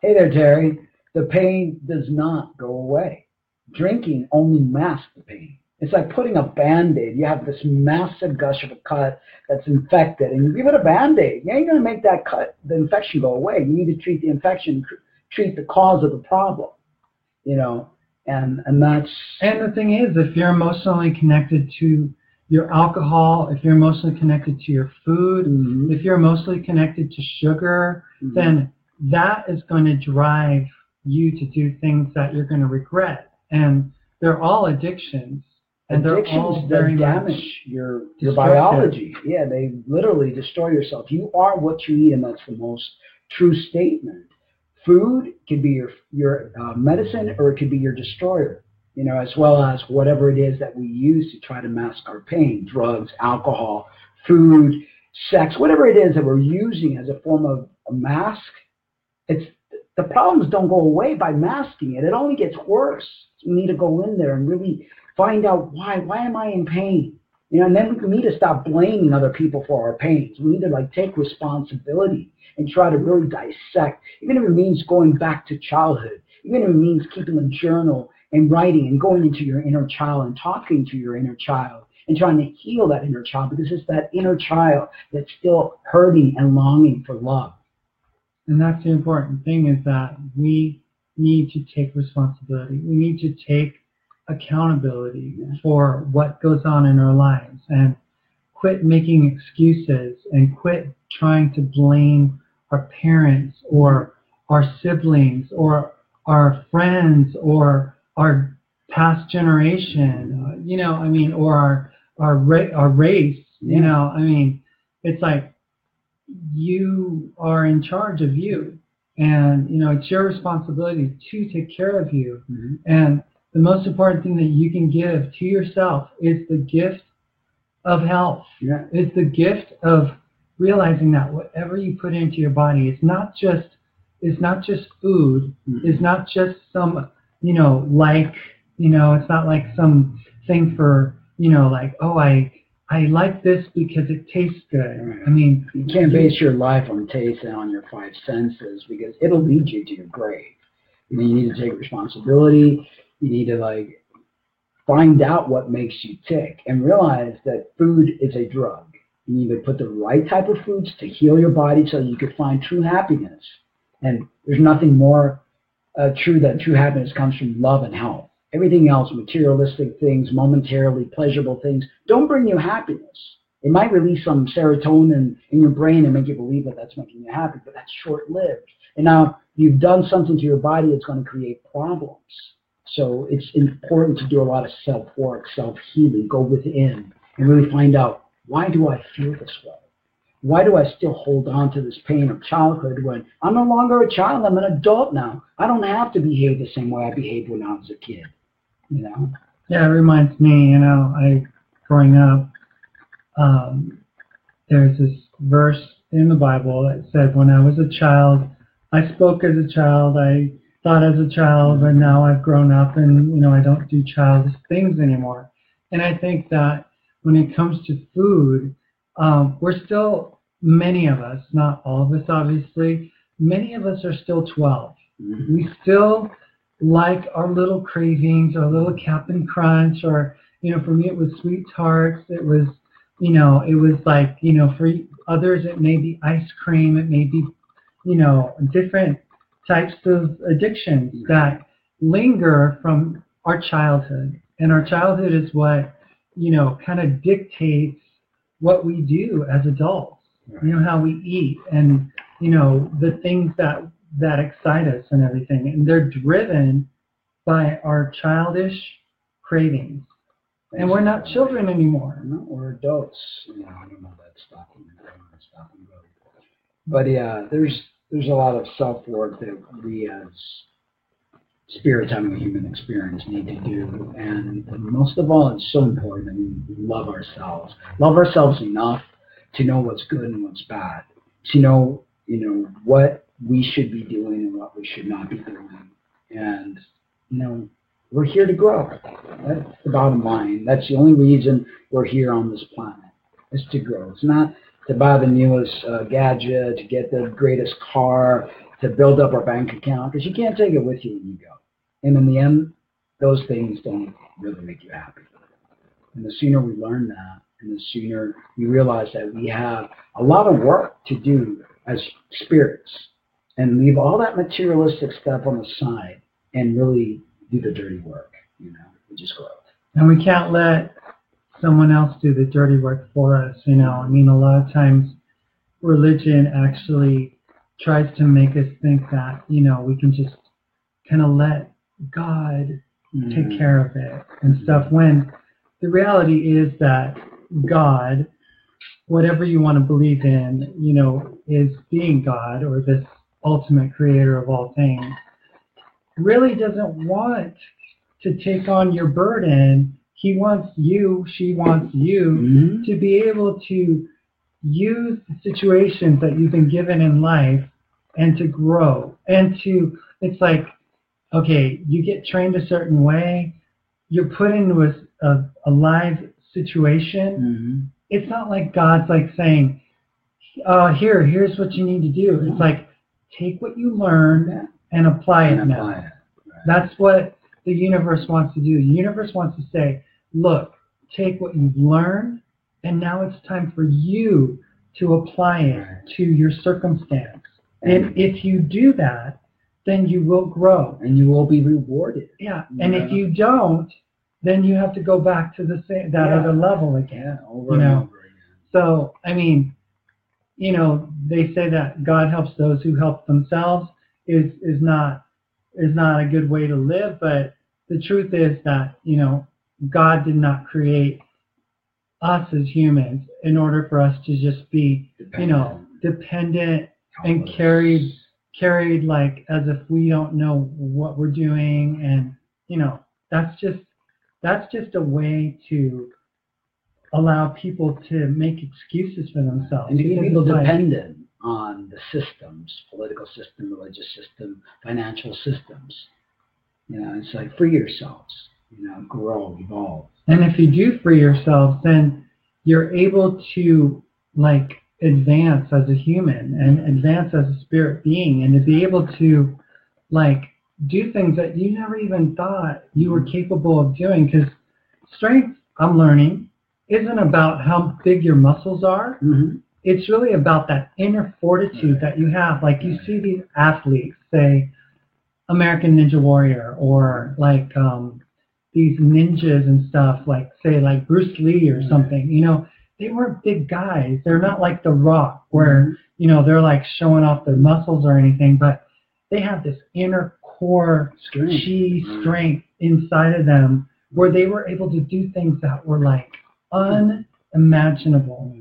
Hey there, Terry. The pain does not go away. Drinking only masks the pain. It's like putting a Band-Aid. You have this massive gush of a cut that's infected, and you give it a Band-Aid. You ain't going to make that cut, the infection, go away. You need to treat the infection, treat the cause of the problem, you know, and, and that's... And the thing is, if you're emotionally connected to your alcohol, if you're emotionally connected to your food, mm-hmm. if you're emotionally connected to sugar, mm-hmm. then that is going to drive you to do things that you're going to regret. And they're all addictions. And addictions that damage your your biology. Yeah, they literally destroy yourself. You are what you eat, and that's the most true statement. Food can be your your uh, medicine, or it could be your destroyer. You know, as well as whatever it is that we use to try to mask our pain: drugs, alcohol, food, sex, whatever it is that we're using as a form of a mask. It's the problems don't go away by masking it. It only gets worse. You need to go in there and really find out why. Why am I in pain? You know, and then we need to stop blaming other people for our pains. We need to, like, take responsibility and try to really dissect, even if it means going back to childhood It even means keeping a journal and writing and going into your inner child and talking to your inner child and trying to heal that inner child, because it's that inner child that's still hurting and longing for love. And that's the important thing, is that we need to take responsibility. We need to take accountability for what goes on in our lives and quit making excuses and quit trying to blame our parents or our siblings or our friends or our past generation, you know, I mean, or our our, ra- our race, you know, I mean, it's like you are in charge of you, and, you know, it's your responsibility to take care of you. Mm-hmm. And the most important thing that you can give to yourself is the gift of health. Yeah. It's the gift of realizing that whatever you put into your body, it's not just it's not just food. Mm-hmm. It's not just some, you know, like, you know, it's not like some thing for, you know, like, oh, I I like this because it tastes good. Right. I mean, you can't base your life on taste and on your five senses, because it'll lead you to your grave. You need to take responsibility. You need to, like, find out what makes you tick and realize that food is a drug. You need to put the right type of foods to heal your body so you can find true happiness. And there's nothing more uh, true than true happiness comes from love and health. Everything else, materialistic things, momentarily pleasurable things, don't bring you happiness. It might release some serotonin in your brain and make you believe that that's making you happy, but that's short-lived. And now you've done something to your body that's going to create problems. So it's important to do a lot of self-work, self-healing, go within and really find out, why do I feel this way? Why do I still hold on to this pain of childhood when I'm no longer a child, I'm an adult now. I don't have to behave the same way I behaved when I was a kid, you know? Yeah, it reminds me, you know, I growing up, um, there's this verse in the Bible that said, when I was a child, I spoke as a child, I thought as a child, but now I've grown up and, you know, I don't do childish things anymore. And I think that when it comes to food, um, we're still, many of us, not all of us obviously, many of us are still twelve. Mm-hmm. We still like our little cravings, our little Cap'n Crunch, or, you know, for me it was Sweet Tarts, it was, you know, it was like, you know, for others it may be ice cream, it may be, you know, different types of addictions that linger from our childhood. And our childhood is what, you know, kind of dictates what we do as adults, you know, how we eat and, you know, the things that, that excite us and everything. And they're driven by our childish cravings. And we're not children anymore. No, we're adults. You know, I don't know that stuff. But yeah, there's, There's a lot of self-work that we as spirits having a human experience need to do. And most of all, it's so important that we love ourselves. Love ourselves enough to know what's good and what's bad. To know, you know, what we should be doing and what we should not be doing. And, you know, we're here to grow. That's the bottom line. That's the only reason we're here on this planet, is to grow. It's not to buy the newest uh, gadget, to get the greatest car, to build up our bank account, because you can't take it with you when you go. And in the end, those things don't really make you happy. And the sooner we learn that, and the sooner we realize that we have a lot of work to do as spirits, and leave all that materialistic stuff on the side and really do the dirty work, you know, which is growth. And we can't let someone else do the dirty work for us, you know. I mean, a lot of times religion actually tries to make us think that, you know, we can just kind of let God mm-hmm. take care of it and stuff, when the reality is that God, whatever you want to believe in, you know, is being God or this ultimate creator of all things, really doesn't want to take on your burden. He wants you, she wants you mm-hmm. to be able to use the situations that you've been given in life and to grow. And to, it's like, okay, you get trained a certain way, you're put into a, a, a live situation. Mm-hmm. It's not like God's like saying, uh, here, here's what you need to do. It's like, take what you learned and apply and it apply now. It. That's what the universe wants to do. The universe wants to say, look, take what you've learned, and now it's time for you to apply it to your circumstance. And if you do that, then you will grow. And you will be rewarded. Yeah. And yeah. if you don't, then you have to go back to the same that yeah. other level again. Yeah, over you know? and over again. So, I mean, you know, they say that God helps those who help themselves is is not is not a good way to live, but the truth is that, you know, God did not create us as humans in order for us to just be, dependent. you know, dependent and carried carried like as if we don't know what we're doing. And, you know, that's just that's just a way to allow people to make excuses for themselves. And to be people dependent on the systems, political system, religious system, financial systems. You know, it's like free yourselves, you know, grow, evolve. And if you do free yourself, then you're able to, like, advance as a human and advance as a spirit being, and to be able to, like, do things that you never even thought you were capable of doing. Because strength, I'm learning, isn't about how big your muscles are. Mm-hmm. It's really about that inner fortitude that you have. Like, you see these athletes, say, American Ninja Warrior, or, like, um, these ninjas and stuff, like, say, like Bruce Lee or something, you know, they weren't big guys. They're not like The Rock where, you know, they're, like, showing off their muscles or anything, but they have this inner core chi strength inside of them where they were able to do things that were, like, unimaginable.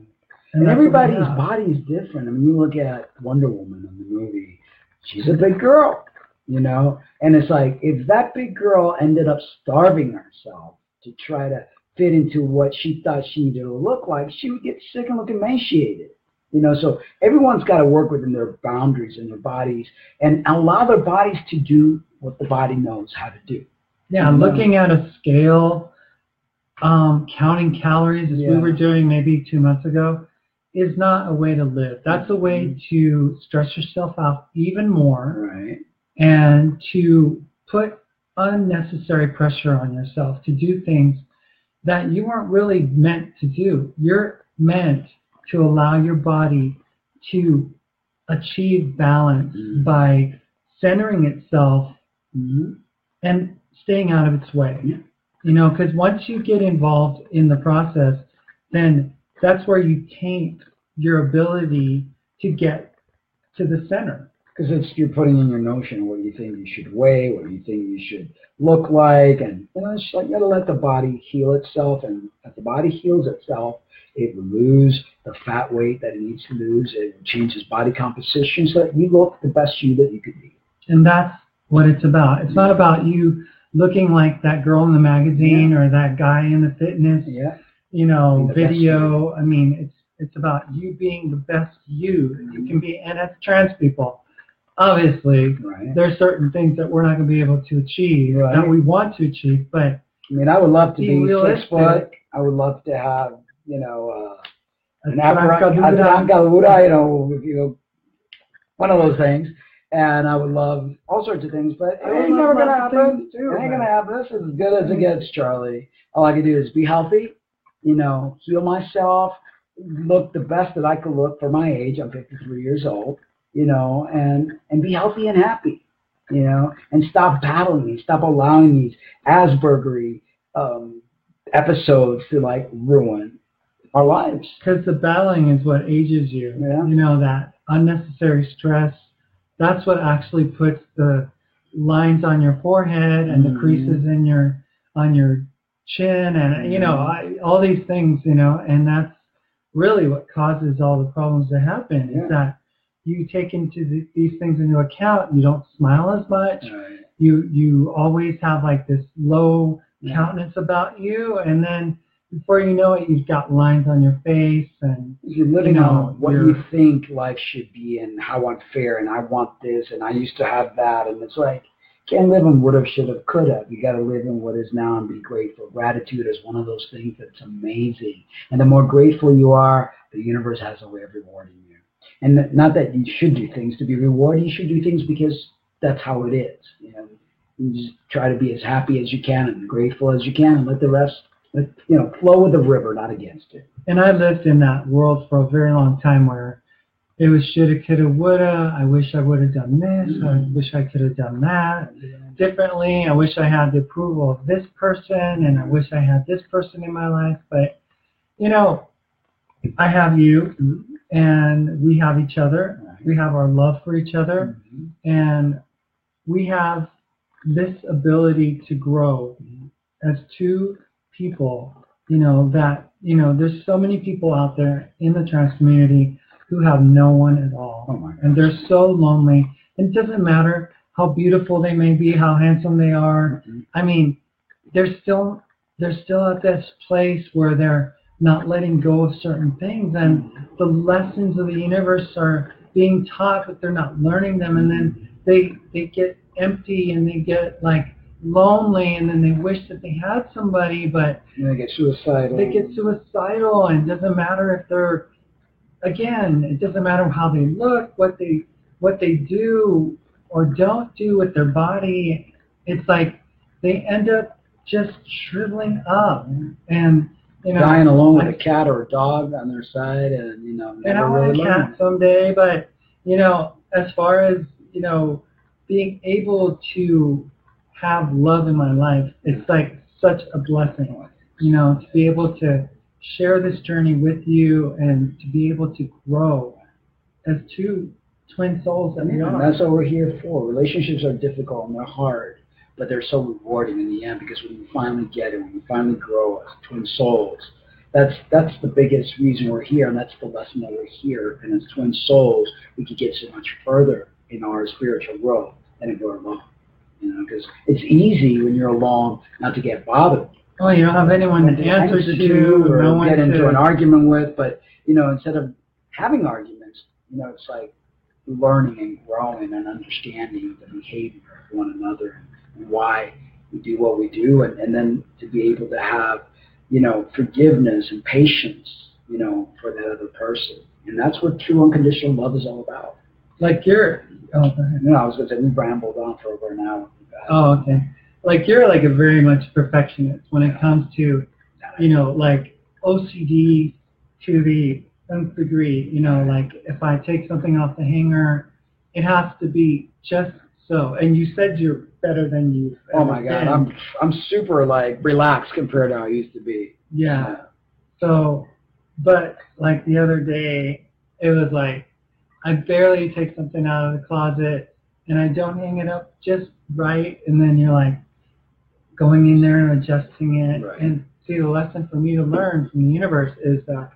And, and everybody's body is different. I mean, you look at Wonder Woman in the movie, she's a big girl, you know? And it's like, if that big girl ended up starving herself to try to fit into what she thought she needed to look like, she would get sick and look emaciated, you know? So everyone's got to work within their boundaries and their bodies and allow their bodies to do what the body knows how to do. Yeah, you know? Looking at a scale, um, counting calories, as yeah. we were doing maybe two months ago, is not a way to live. That's a way to stress yourself out even more, right? And to put unnecessary pressure on yourself to do things that you weren't really meant to do. You're meant to allow your body to achieve balance mm-hmm. by centering itself mm-hmm. and staying out of its way. Yeah. You know, because once you get involved in the process, then that's where you taint your ability to get to the center. Because it's you're putting in your notion what you think you should weigh, what you think you should look like, and you know, it's like you gotta let the body heal itself. And if the body heals itself, it will lose the fat weight that it needs to lose. It will change its body composition so that you look the best you that you could be. And that's what it's about. It's yeah. not about you looking like that girl in the magazine yeah. or that guy in the fitness. Yeah. You know, video, I mean, it's it's about you being the best you you can be. And as trans people, obviously, right. there's certain things that we're not going to be able to achieve right. that we want to achieve, but... I mean, I would love to be six foot. I would love to have, you know, uh, an Afro-Calabura, you know, if you know, one of those things. And I would love all sorts of things, but it ain't never going to happen. It ain't going to happen. This is as good as it gets, Charlie. All I can do is be healthy, you know, heal myself, look the best that I could look for my age. I'm fifty-three years old, you know, and, and be healthy and happy, you know, and stop battling these, stop allowing these Aspergery um, episodes to, like, ruin our lives. Because the battling is what ages you, yeah. you know, that unnecessary stress. That's what actually puts the lines on your forehead and mm-hmm. the creases in your on your chin and, you know, I, all these things, you know, and that's really what causes all the problems that happen yeah. is that you take into the, these things into account. You don't smile as much. Right. You you always have, like, this low yeah. countenance about you, and then before you know it, you've got lines on your face, and you're living, you know, on what you think life should be and how unfair and I want this and I used to have that, and it's like, can't live in would have, should have, could have. You got to live in what is now and be grateful. Gratitude is one of those things that's amazing. And the more grateful you are, the universe has a way of rewarding you. And not that you should do things to be rewarded. You should do things because that's how it is. You know, and just try to be as happy as you can and grateful as you can, and let the rest, let, you know, flow with the river, not against it. And I lived in that world for a very long time where it was shoulda, coulda, woulda. I wish I would have done this. Mm-hmm. I wish I could have done that yeah. differently. I wish I had the approval of this person, and I wish I had this person in my life. But, you know, I have you, mm-hmm. and we have each other. Right. We have our love for each other, mm-hmm. and we have this ability to grow mm-hmm. as two people, you know, that, you know, there's so many people out there in the trans community who have no one at all. Oh my God. And they're so lonely. It doesn't matter how beautiful they may be, how handsome they are. Mm-hmm. I mean, they're still, they're still at this place where they're not letting go of certain things, and the lessons of the universe are being taught, but they're not learning them, and then they they get empty, and they get like lonely, and then they wish that they had somebody, but and they get suicidal. They get suicidal, and it doesn't matter if they're, again, it doesn't matter how they look, what they what they do or don't do with their body. It's like they end up just shriveling up, and you know, dying alone with I, a cat or a dog on their side, and you know, never and I want really a cat someday. But you know, as far as you know, being able to have love in my life, it's like such a blessing. You know, to be able to share this journey with you, and to be able to grow as two twin souls that we are. That's what we're here for. Relationships are difficult and they're hard, but they're so rewarding in the end, because when you finally get it, when you finally grow as twin souls, that's that's the biggest reason we're here, and that's the lesson that we're here. And as twin souls, we can get so much further in our spiritual growth than if we're alone. You know, because it's easy when you're alone not to get bothered. Oh, you don't have anyone to answer to, or no one get into an argument with. But you know, instead of having arguments, you know, it's like learning and growing and understanding the behavior of one another, and why we do what we do, and, and then to be able to have, you know, forgiveness and patience, you know, for that other person. And that's what true unconditional love is all about. Like you're, oh, go ahead. No, I was going to say, we rambled on for over an hour. Oh, okay. Like you're like a very much perfectionist when it comes to, you know, like O C D to the nth degree. You know, like if I take something off the hanger, it has to be just so. And you said you're better than you. Oh my God, been. I'm I'm super like relaxed compared to how I used to be. Yeah. yeah. So, but like the other day, it was like I barely take something out of the closet, and I don't hang it up just right. And then you're like going in there and adjusting it. Right. And see, the lesson for me to learn from the universe is that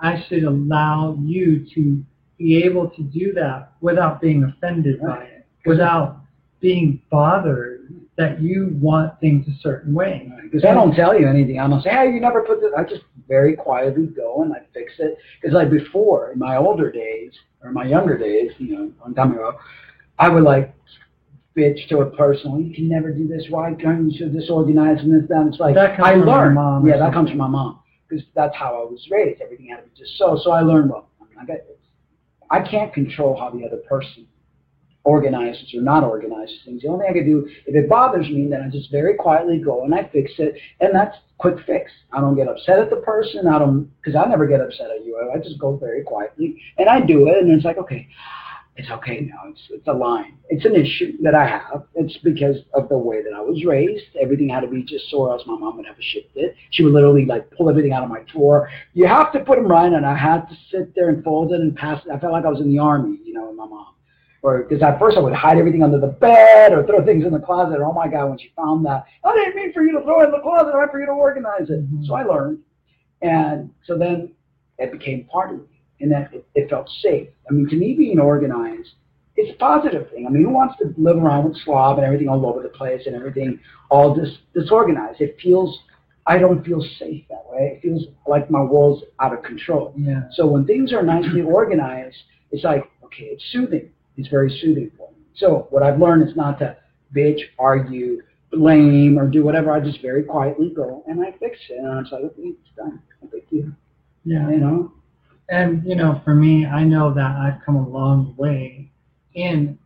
I should allow you to be able to do that without being offended right. by it, without being bothered that you want things a certain way. Because I don't tell you anything. I don't say, hey, you never put this. I just very quietly go and I fix it. Because like before, in my older days, or my younger days, you know, on time ago, I would like bitch to a person, you can never do this, why can't you, so disorganized and this, that. It's like, that comes I from learned. My mom yeah, that comes from my mom. Because that's how I was raised. Everything had to be just so. So I learned, well, I mean, I got this. I can't control how the other person organizes or not organizes things. The only thing I can do, if it bothers me, then I just very quietly go and I fix it, and that's quick fix. I don't get upset at the person. I don't, because I never get upset at you. I just go very quietly and I do it, and it's like, okay, it's okay now. It's it's a line. It's an issue that I have. It's because of the way that I was raised. Everything had to be just so, or else my mom would have shifted it. She would literally like pull everything out of my drawer. You have to put them right, and I had to sit there and fold it and pass it. I felt like I was in the army, you know, with my mom. Or because at first I would hide everything under the bed or throw things in the closet. Oh my God, when she found that, I didn't mean for you to throw it in the closet. I meant for you to organize it. Mm-hmm. So I learned. And so then it became part of me, and that it, it felt safe. I mean, to me, being organized, it's a positive thing. I mean, who wants to live around with slob and everything all over the place and everything all dis- disorganized? It feels, I don't feel safe that way. It feels like my world's out of control. Yeah. So when things are nicely organized, it's like, okay, it's soothing. It's very soothing for me. So what I've learned is not to bitch, argue, blame, or do whatever. I just very quietly go and I fix it. And I'm like, okay, it's done. Thank you. Yeah. You know? And, you know, for me, I know that I've come a long way in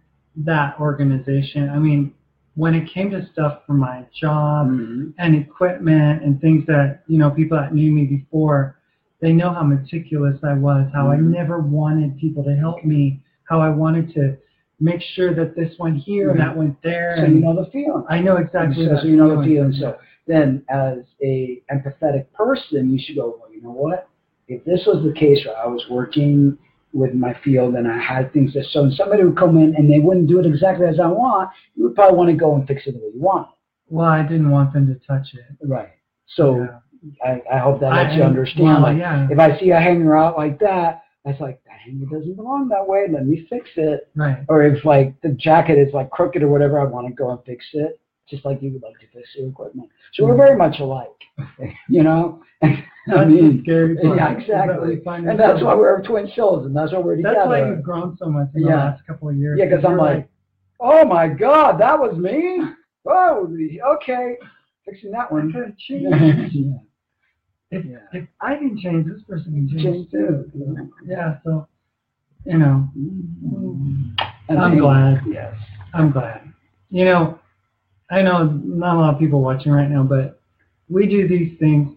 that organization. I mean, when it came to stuff for my job mm-hmm. and equipment and things that, you know, people that knew me before, they know how meticulous I was, how mm-hmm. I never wanted people to help me, how I wanted to make sure that this went here mm-hmm. and that went there. So and you know the feeling. I know exactly. So, so you know the feeling. So then as a empathetic person, you should go, well, you know what? If this was the case where I was working with my field and I had things that so somebody would come in and they wouldn't do it exactly as I want, you would probably want to go and fix it the way you want it. Well, I didn't want them to touch it. Right. So yeah. I, I hope that lets I, you understand. Well, like, yeah. If I see a hanger out like that, it's like, that hanger doesn't belong that way. Let me fix it. Right. Or if like the jacket is like crooked or whatever, I want to go and fix it. Just like you would like to fix your equipment. So mm-hmm. we're very much alike, you know? I mean, scary yeah, exactly. Really and that's why we're twin children. That's why we're together. That's why you've grown so much in yeah. the last couple of years. Yeah, because I'm like, like, oh my God, that was me? Whoa, okay. Fixing that one. I could change. yeah. If, yeah. if I can change, this person can change, change too. too. Yeah. yeah, so, you know, and I'm glad. Yes. I'm glad. You know, I know not a lot of people watching right now, but we do these things.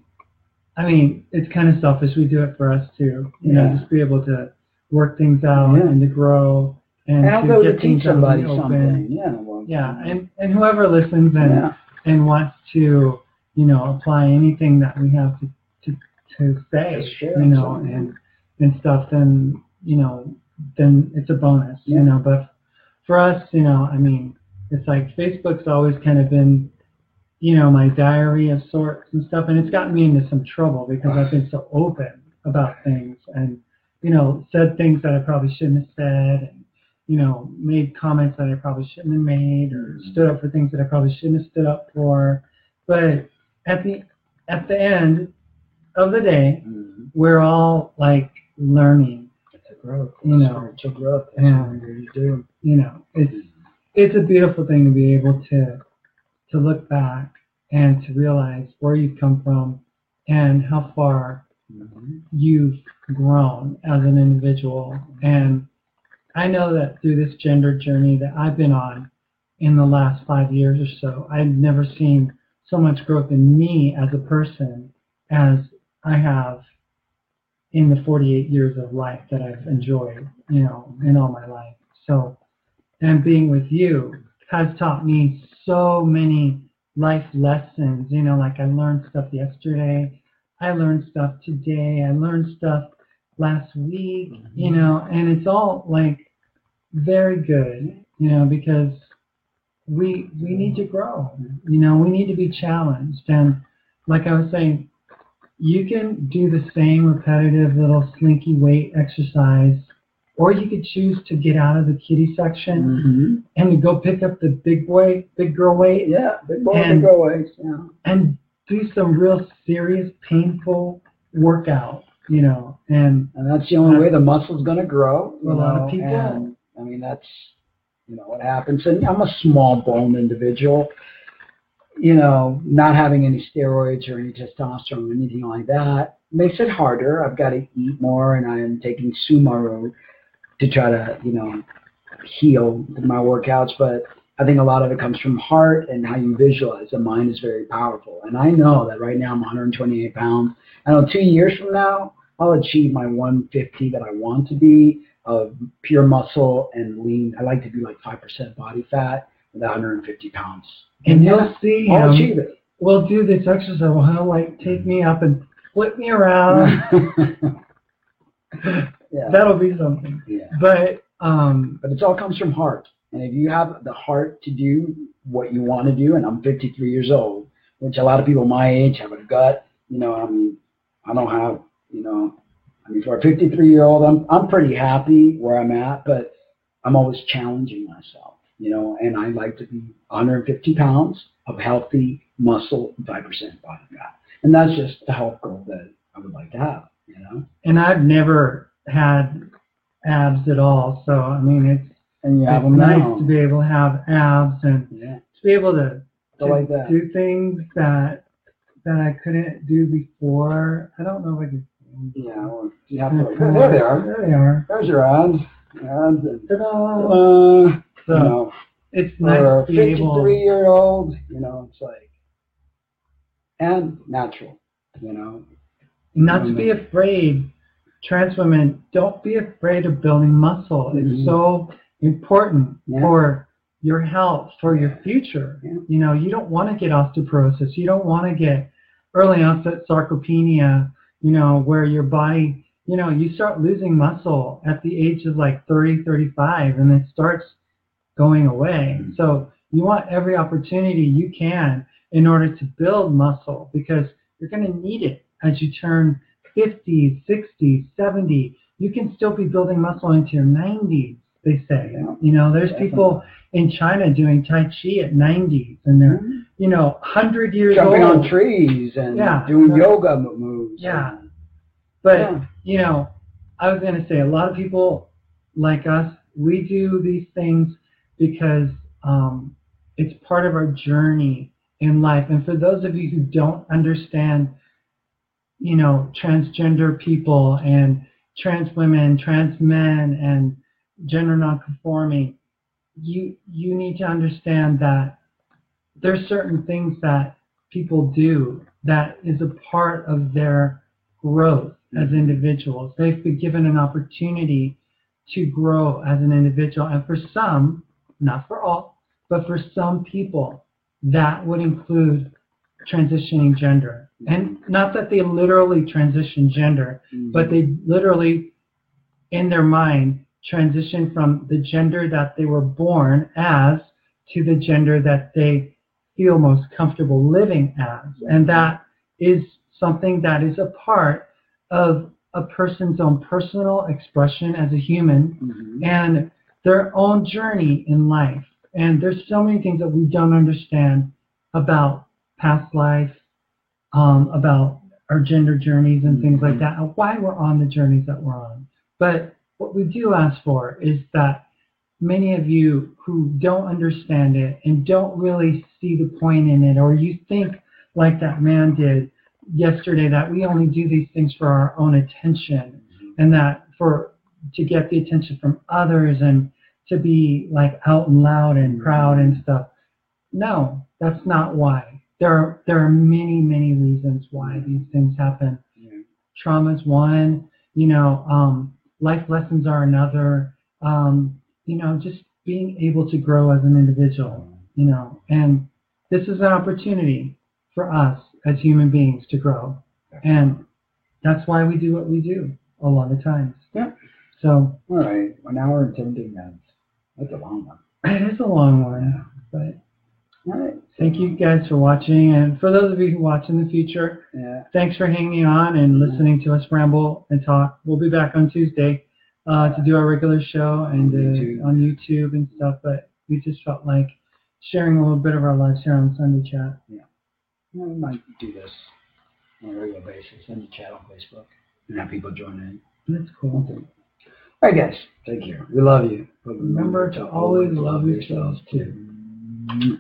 I mean, it's kind of selfish. We do it for us too, you yeah. know, just be able to work things out yeah. and to grow and, and to get to things out in the open. Yeah, well, yeah. And, and whoever listens and yeah. and wants to, you know, apply anything that we have to to, to say, you know, something. and and stuff, then, you know, then it's a bonus, yeah. you know. But for us, you know, I mean, it's like Facebook's always kind of been, you know, my diary of sorts and stuff, and it's gotten me into some trouble because I've been so open about things and, you know, said things that I probably shouldn't have said and, you know, made comments that I probably shouldn't have made or stood up for things that I probably shouldn't have stood up for. But at the at the end of the day, mm-hmm. we're all, like, learning. It's a growth. You know, it's a growth. That's what we're going to do. You know, it's, it's a beautiful thing to be able to to look back and to realize where you've come from and how far mm-hmm. you've grown as an individual. Mm-hmm. And I know that through this gender journey that I've been on in the last five years or so, I've never seen so much growth in me as a person as I have in the forty-eight years of life that I've enjoyed, you know, in all my life. So, and being with you has taught me so many life lessons, you know, like I learned stuff yesterday, I learned stuff today, I learned stuff last week, mm-hmm. you know, and it's all like very good, you know, because we we need to grow, you know, we need to be challenged. And like I was saying, you can do the same repetitive little slinky weight exercise, or you could choose to get out of the kiddie section mm-hmm. and to go pick up the big boy, big girl weight. Yeah, big boy, and, big girl weights. Yeah. And do some real serious, painful workout, you know. And, and that's the only uh, way the muscle's going to grow. A know, lot of people. And, I mean, that's, you know, what happens. And I'm a small bone individual. You know, not having any steroids or any testosterone or anything like that makes it harder. I've got to eat more, and I am taking Suma to try to, you know, heal my workouts. But I think a lot of it comes from heart and how you visualize. The mind is very powerful. And I know that right now I'm one hundred twenty-eight pounds. I know two years from now, I'll achieve my one fifty that I want to be of pure muscle and lean. I like to be like five percent body fat with one hundred fifty pounds. And yeah, you'll see I'll um, achieve it. We'll do this exercise. He'll, like, take me up and flip me around. Yeah. That'll be something. Yeah. But um, but it all comes from heart. And if you have the heart to do what you want to do, and I'm fifty-three years old, which a lot of people my age have a gut, you know, I mean, I don't have, you know, I mean, for a fifty-three-year-old, I'm I'm pretty happy where I'm at, but I'm always challenging myself, you know, and I like to be one hundred fifty pounds of healthy muscle, five percent body fat. And that's just the health goal that I would like to have, you know. And I've never had abs at all, so I mean it's and you have it's them nice now. To be able to have abs and yeah. to be able to, to like that. do things that that I couldn't do before. I don't know what you yeah well, you have to like, oh, there they are there they are there's your abs abs and ta-da. Uh, so, you know, it's nice or a to be able. fifty-three year old, you know, it's like, and natural, you know. Not to be afraid, trans women, don't be afraid of building muscle. Mm-hmm. It's so important yeah. for your health, for your future. Yeah. You know, you don't want to get osteoporosis. You don't want to get early onset sarcopenia, you know, where your body, you know, you start losing muscle at the age of like thirty, thirty-five, and it starts going away. Mm-hmm. So you want every opportunity you can in order to build muscle, because you're going to need it. As you turn fifty, sixty, seventy, you can still be building muscle into your nineties, they say. Yeah. You know, there's Definitely. people in China doing Tai Chi at nineties, and they're, mm-hmm. you know, one hundred years Jumping old. Jumping on trees and yeah, doing so, yoga moves. Yeah. And, but, yeah. you know, I was going to say, a lot of people like us, we do these things because um, it's part of our journey in life. And for those of you who don't understand, you know, transgender people and trans women, trans men, and gender nonconforming, you you need to understand that there's certain things that people do that is a part of their growth as individuals. They've been given an opportunity to grow as an individual, and for some, not for all, but for some people, that would include transitioning gender. And not that they literally transition gender, mm-hmm. but they literally, in their mind, transition from the gender that they were born as to the gender that they feel most comfortable living as. And that is something that is a part of a person's own personal expression as a human mm-hmm. and their own journey in life. And there's so many things that we don't understand about past life, um, about our gender journeys and things like that, and why we're on the journeys that we're on. But what we do ask for is that many of you who don't understand it and don't really see the point in it, or you think like that man did yesterday, that we only do these things for our own attention and that for to get the attention from others and to be like out and loud and proud and stuff. No, that's not why. There are, there are many, many reasons why these things happen. Yeah. Trauma's one, you know, um, life lessons are another, um, you know, just being able to grow as an individual, you know. And this is an opportunity for us as human beings to grow. And that's why we do what we do a lot of times. Yeah. So. All right. An hour and seventeen minutes. That's a long one. It is a long one, but. All right. Thank you guys for watching, and for those of you who watch in the future, yeah. thanks for hanging on and listening to us ramble and talk. We'll be back on Tuesday uh, to do our regular show and uh, YouTube. on YouTube and stuff, but we just felt like sharing a little bit of our lives here on Sunday Chat. Yeah, well, we might do this on a regular basis, Sunday Chat on Facebook, and have people join in. That's cool. Okay. All right, guys. Take care. We love you. But remember, remember to always love yourselves, yourselves too.